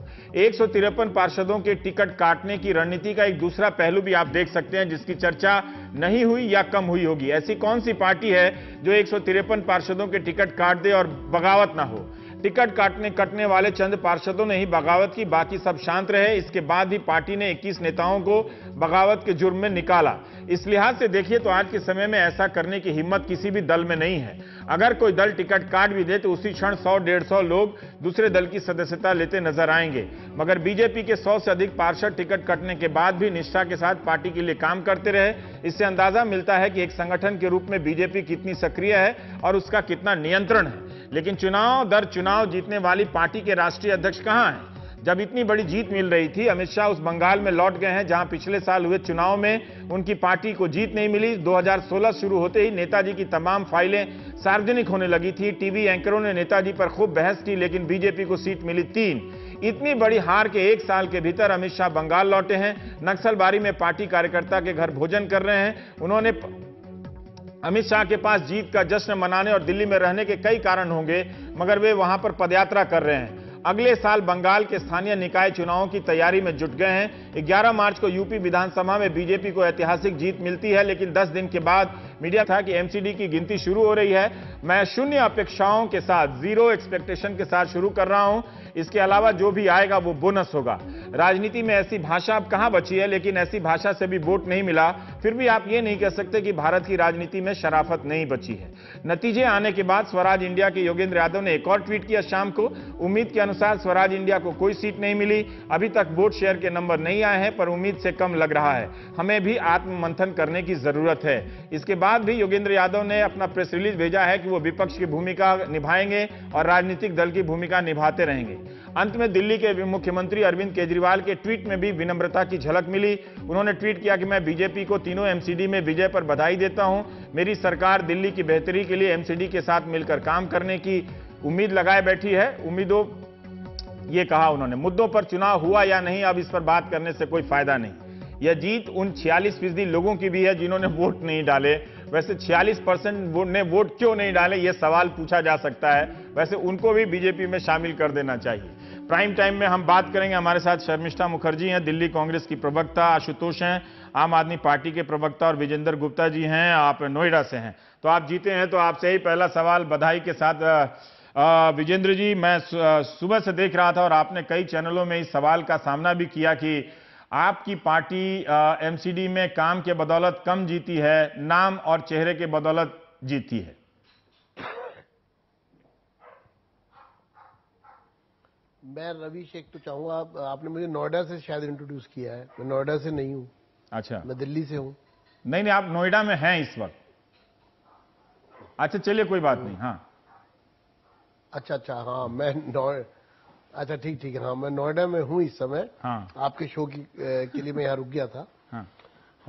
153 पार्षदों के टिकट काटने की रणनीति का एक दूसरा पहलू भी आप देख सकते हैं जिसकी चर्चा नहीं हुई या कम हुई होगी। ऐसी कौन सी पार्टी है जो 153 पार्षदों के टिकट काट दे और बगावत ना हो? टिकट कटने वाले चंद पार्षदों ने ही बगावत की, बाकी सब शांत रहे। इसके बाद ही पार्टी ने 21 नेताओं को बगावत के जुर्म में निकाला। इस लिहाज से देखिए तो आज के समय में ऐसा करने की हिम्मत किसी भी दल में नहीं है। अगर कोई दल टिकट काट भी दे तो उसी क्षण 100-150 लोग दूसरे दल की सदस्यता लेते नजर आएंगे। मगर बीजेपी के 100 से अधिक पार्षद टिकट कटने के बाद भी निष्ठा के साथ पार्टी के लिए काम करते रहे। इससे अंदाजा मिलता है कि एक संगठन के रूप में बीजेपी कितनी सक्रिय है और उसका कितना नियंत्रण है। लेकिन चुनाव दर चुनाव जीतने वाली पार्टी के राष्ट्रीय अध्यक्ष कहाँ हैं? जब इतनी बड़ी जीत मिल रही थी, अमित शाह उस बंगाल में लौट गए हैं जहां पिछले साल हुए चुनाव में उनकी पार्टी को जीत नहीं मिली। 2016 शुरू होते ही नेताजी की तमाम फाइलें सार्वजनिक होने लगी थी। टीवी एंकरों ने नेताजी पर खूब बहस की, लेकिन बीजेपी को सीट मिली 3। इतनी बड़ी हार के एक साल के भीतर अमित शाह बंगाल लौटे हैं। नक्सलबाड़ी में पार्टी कार्यकर्ता के घर भोजन कर रहे हैं। उन्होंने अमित शाह के पास जीत का जश्न मनाने और दिल्ली में रहने के कई कारण होंगे, मगर वे वहां पर पदयात्रा कर रहे हैं। अगले साल बंगाल के स्थानीय निकाय चुनावों की तैयारी में जुट गए हैं। 11 मार्च को यूपी विधानसभा में बीजेपी को ऐतिहासिक जीत मिलती है, लेकिन 10 दिन के बाद मीडिया था कि एमसीडी की गिनती शुरू हो रही है। मैं शून्य अपेक्षाओं के साथ, जीरो एक्सपेक्टेशन के साथ शुरू कर रहा हूं। इसके अलावा जो भी आएगा वो बोनस होगा। राजनीति में ऐसी भाषा अब कहां बची है, लेकिन ऐसी भाषा से भी वोट नहीं मिला। फिर भी आप ये नहीं कह सकते कि भारत की राजनीति में शराफत नहीं बची है। नतीजे आने के बाद स्वराज इंडिया के योगेंद्र यादव ने एक और ट्वीट किया शाम को। उम्मीद के अनुसार स्वराज इंडिया को कोई सीट नहीं मिली। अभी तक वोट शेयर के नंबर नहीं आए हैं, पर उम्मीद से कम लग रहा है। हमें भी आत्ममंथन करने की जरूरत है। इसके बाद भी योगेंद्र यादव ने अपना प्रेस रिलीज भेजा है कि वो विपक्ष की भूमिका निभाएंगे और राजनीतिक दल की भूमिका निभाते रहेंगे। अंत में दिल्ली के मुख्यमंत्री अरविंद केजरीवाल के ट्वीट में भी विनम्रता की झलक मिली। उन्होंने ट्वीट किया कि मैं बीजेपी को तीनों एमसीडी में विजय पर बधाई देता हूं। मेरी सरकार दिल्ली की बेहतरी के लिए एमसीडी के साथ मिलकर काम करने की उम्मीद लगाए बैठी है। उम्मीदों ये कहा उन्होंने। मुद्दों पर चुनाव हुआ या नहीं, अब इस पर बात करने से कोई फायदा नहीं। यह जीत उन 46% लोगों की भी है जिन्होंने वोट नहीं डाले। वैसे 46% ने वोट क्यों नहीं डाले, यह सवाल पूछा जा सकता है। वैसे उनको भी बीजेपी में शामिल कर देना चाहिए। प्राइम टाइम में हम बात करेंगे। हमारे साथ शर्मिष्ठा मुखर्जी हैं, दिल्ली कांग्रेस की प्रवक्ता, आशुतोष हैं, आम आदमी पार्टी के प्रवक्ता, और विजेंद्र गुप्ता जी हैं, आप नोएडा से हैं। तो आप जीते हैं, तो आपसे ही पहला सवाल बधाई के साथ। विजेंद्र जी, मैं सुबह से देख रहा था और आपने कई चैनलों में इस सवाल का सामना भी किया कि आपकी पार्टी एमसीडी में काम के बदौलत कम जीती है, नाम और चेहरे के बदौलत जीती है। मैं रविश एक तो चाहूंगा, आपने मुझे नोएडा से शायद इंट्रोड्यूस किया है। मैं नोएडा से नहीं हूँ। अच्छा, मैं दिल्ली से हूँ। नहीं, आप नोएडा में हैं इस वक्त। अच्छा, चलिए कोई बात नहीं। हाँ, अच्छा, हाँ मैं अच्छा ठीक, हाँ मैं नोएडा में हूँ इस समय। हाँ, आपके शो के लिए मैं यहाँ रुक गया था। हाँ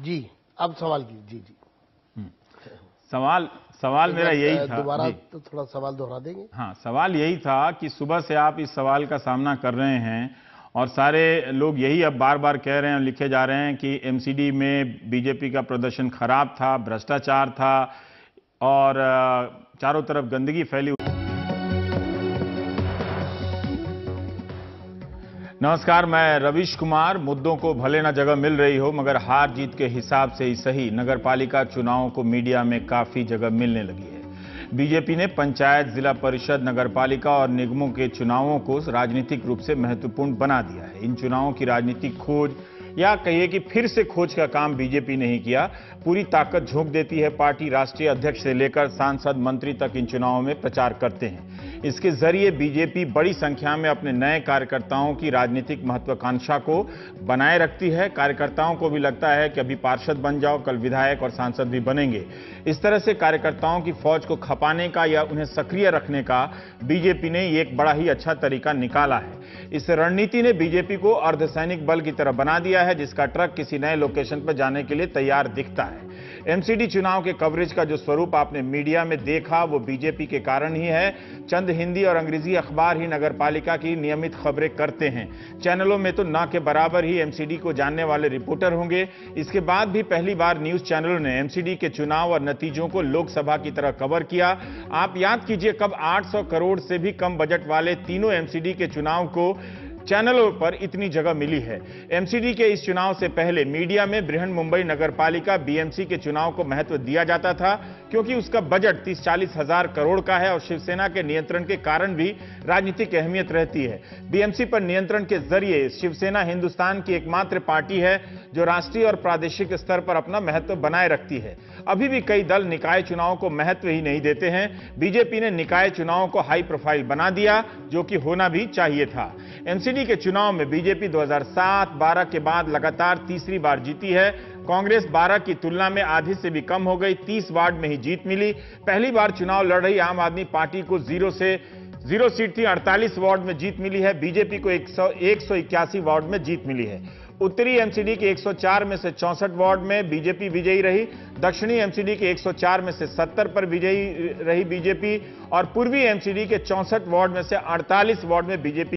जी, अब सवाल की। जी, सवाल मेरा यही था। दोबारा तो थोड़ा सवाल दोहरा देंगे। हाँ, सवाल यही था कि सुबह से आप इस सवाल का सामना कर रहे हैं और सारे लोग यही अब बार बार कह रहे हैं और लिखे जा रहे हैं कि एमसीडी में बीजेपी का प्रदर्शन खराब था, भ्रष्टाचार था और चारों तरफ गंदगी फैली। नमस्कार, मैं रविश कुमार। मुद्दों को भले ना जगह मिल रही हो, मगर हार जीत के हिसाब से ही सही, नगरपालिका चुनावों को मीडिया में काफी जगह मिलने लगी है। बीजेपी ने पंचायत, जिला परिषद, नगरपालिका और निगमों के चुनावों को राजनीतिक रूप से महत्वपूर्ण बना दिया है। इन चुनावों की राजनीतिक खोज, या कहिए कि फिर से खोज का काम बीजेपी नहीं किया। पूरी ताकत झोंक देती है। पार्टी राष्ट्रीय अध्यक्ष से लेकर सांसद, मंत्री तक इन चुनावों में प्रचार करते हैं। इसके जरिए बीजेपी बड़ी संख्या में अपने नए कार्यकर्ताओं की राजनीतिक महत्वाकांक्षा को बनाए रखती है। कार्यकर्ताओं को भी लगता है कि अभी पार्षद बन जाओ, कल विधायक और सांसद भी बनेंगे। इस तरह से कार्यकर्ताओं की फौज को खपाने का या उन्हें सक्रिय रखने का बीजेपी ने एक बड़ा ही अच्छा तरीका निकाला है। इस रणनीति ने बीजेपी को अर्धसैनिक बल की तरह बना दिया है, जिसका ट्रक किसी नए लोकेशन पर जाने के लिए तैयार दिखता है। एमसीडी चुनाव के कवरेज का जो स्वरूप आपने मीडिया में देखा, वो बीजेपी के कारण ही है। चंद हिंदी और अंग्रेजी अखबार ही नगरपालिका की नियमित खबरें करते हैं। चैनलों में तो ना के बराबर ही एमसीडी को जानने वाले रिपोर्टर होंगे। इसके बाद भी पहली बार न्यूज चैनलों ने एमसीडी के चुनाव और नतीजों को लोकसभा की तरह कवर किया। आप याद कीजिए, कब 800 करोड़ से भी कम बजट वाले तीनों एमसीडी के चुनाव को चैनलों पर इतनी जगह मिली है। एमसीडी के इस चुनाव से पहले मीडिया में बृहन मुंबई नगरपालिका बीएमसी के चुनाव को महत्व दिया जाता था, क्योंकि उसका बजट 30-40 हजार करोड़ का है और शिवसेना के नियंत्रण के कारण भी राजनीतिक अहमियत रहती है। बीएमसी पर नियंत्रण के जरिए शिवसेना हिंदुस्तान की एकमात्र पार्टी है जो राष्ट्रीय और प्रादेशिक स्तर पर अपना महत्व बनाए रखती है। अभी भी कई दल निकाय चुनाव को महत्व ही नहीं देते हैं। बीजेपी ने निकाय चुनाव को हाई प्रोफाइल बना दिया, जो कि होना भी चाहिए था। एमसीडी के चुनाव में बीजेपी 2007-12 के बाद लगातार तीसरी बार जीती है। कांग्रेस 12 की तुलना में आधी से भी कम हो गई, 30 वार्ड में ही जीत मिली। पहली बार चुनाव लड़ रही आम आदमी पार्टी को 0 सीट थी, 48 वार्ड में जीत मिली है। बीजेपी को 181 वार्ड में जीत मिली है। उत्तरी एमसीडी के 104 में से 64 वार्ड में बीजेपी विजयी रही। दक्षिणी एमसीडी के 104 में से 70 पर विजयी रही बीजेपी, और पूर्वी एमसीडी के 64 वार्ड में से 48 वार्ड में बीजेपी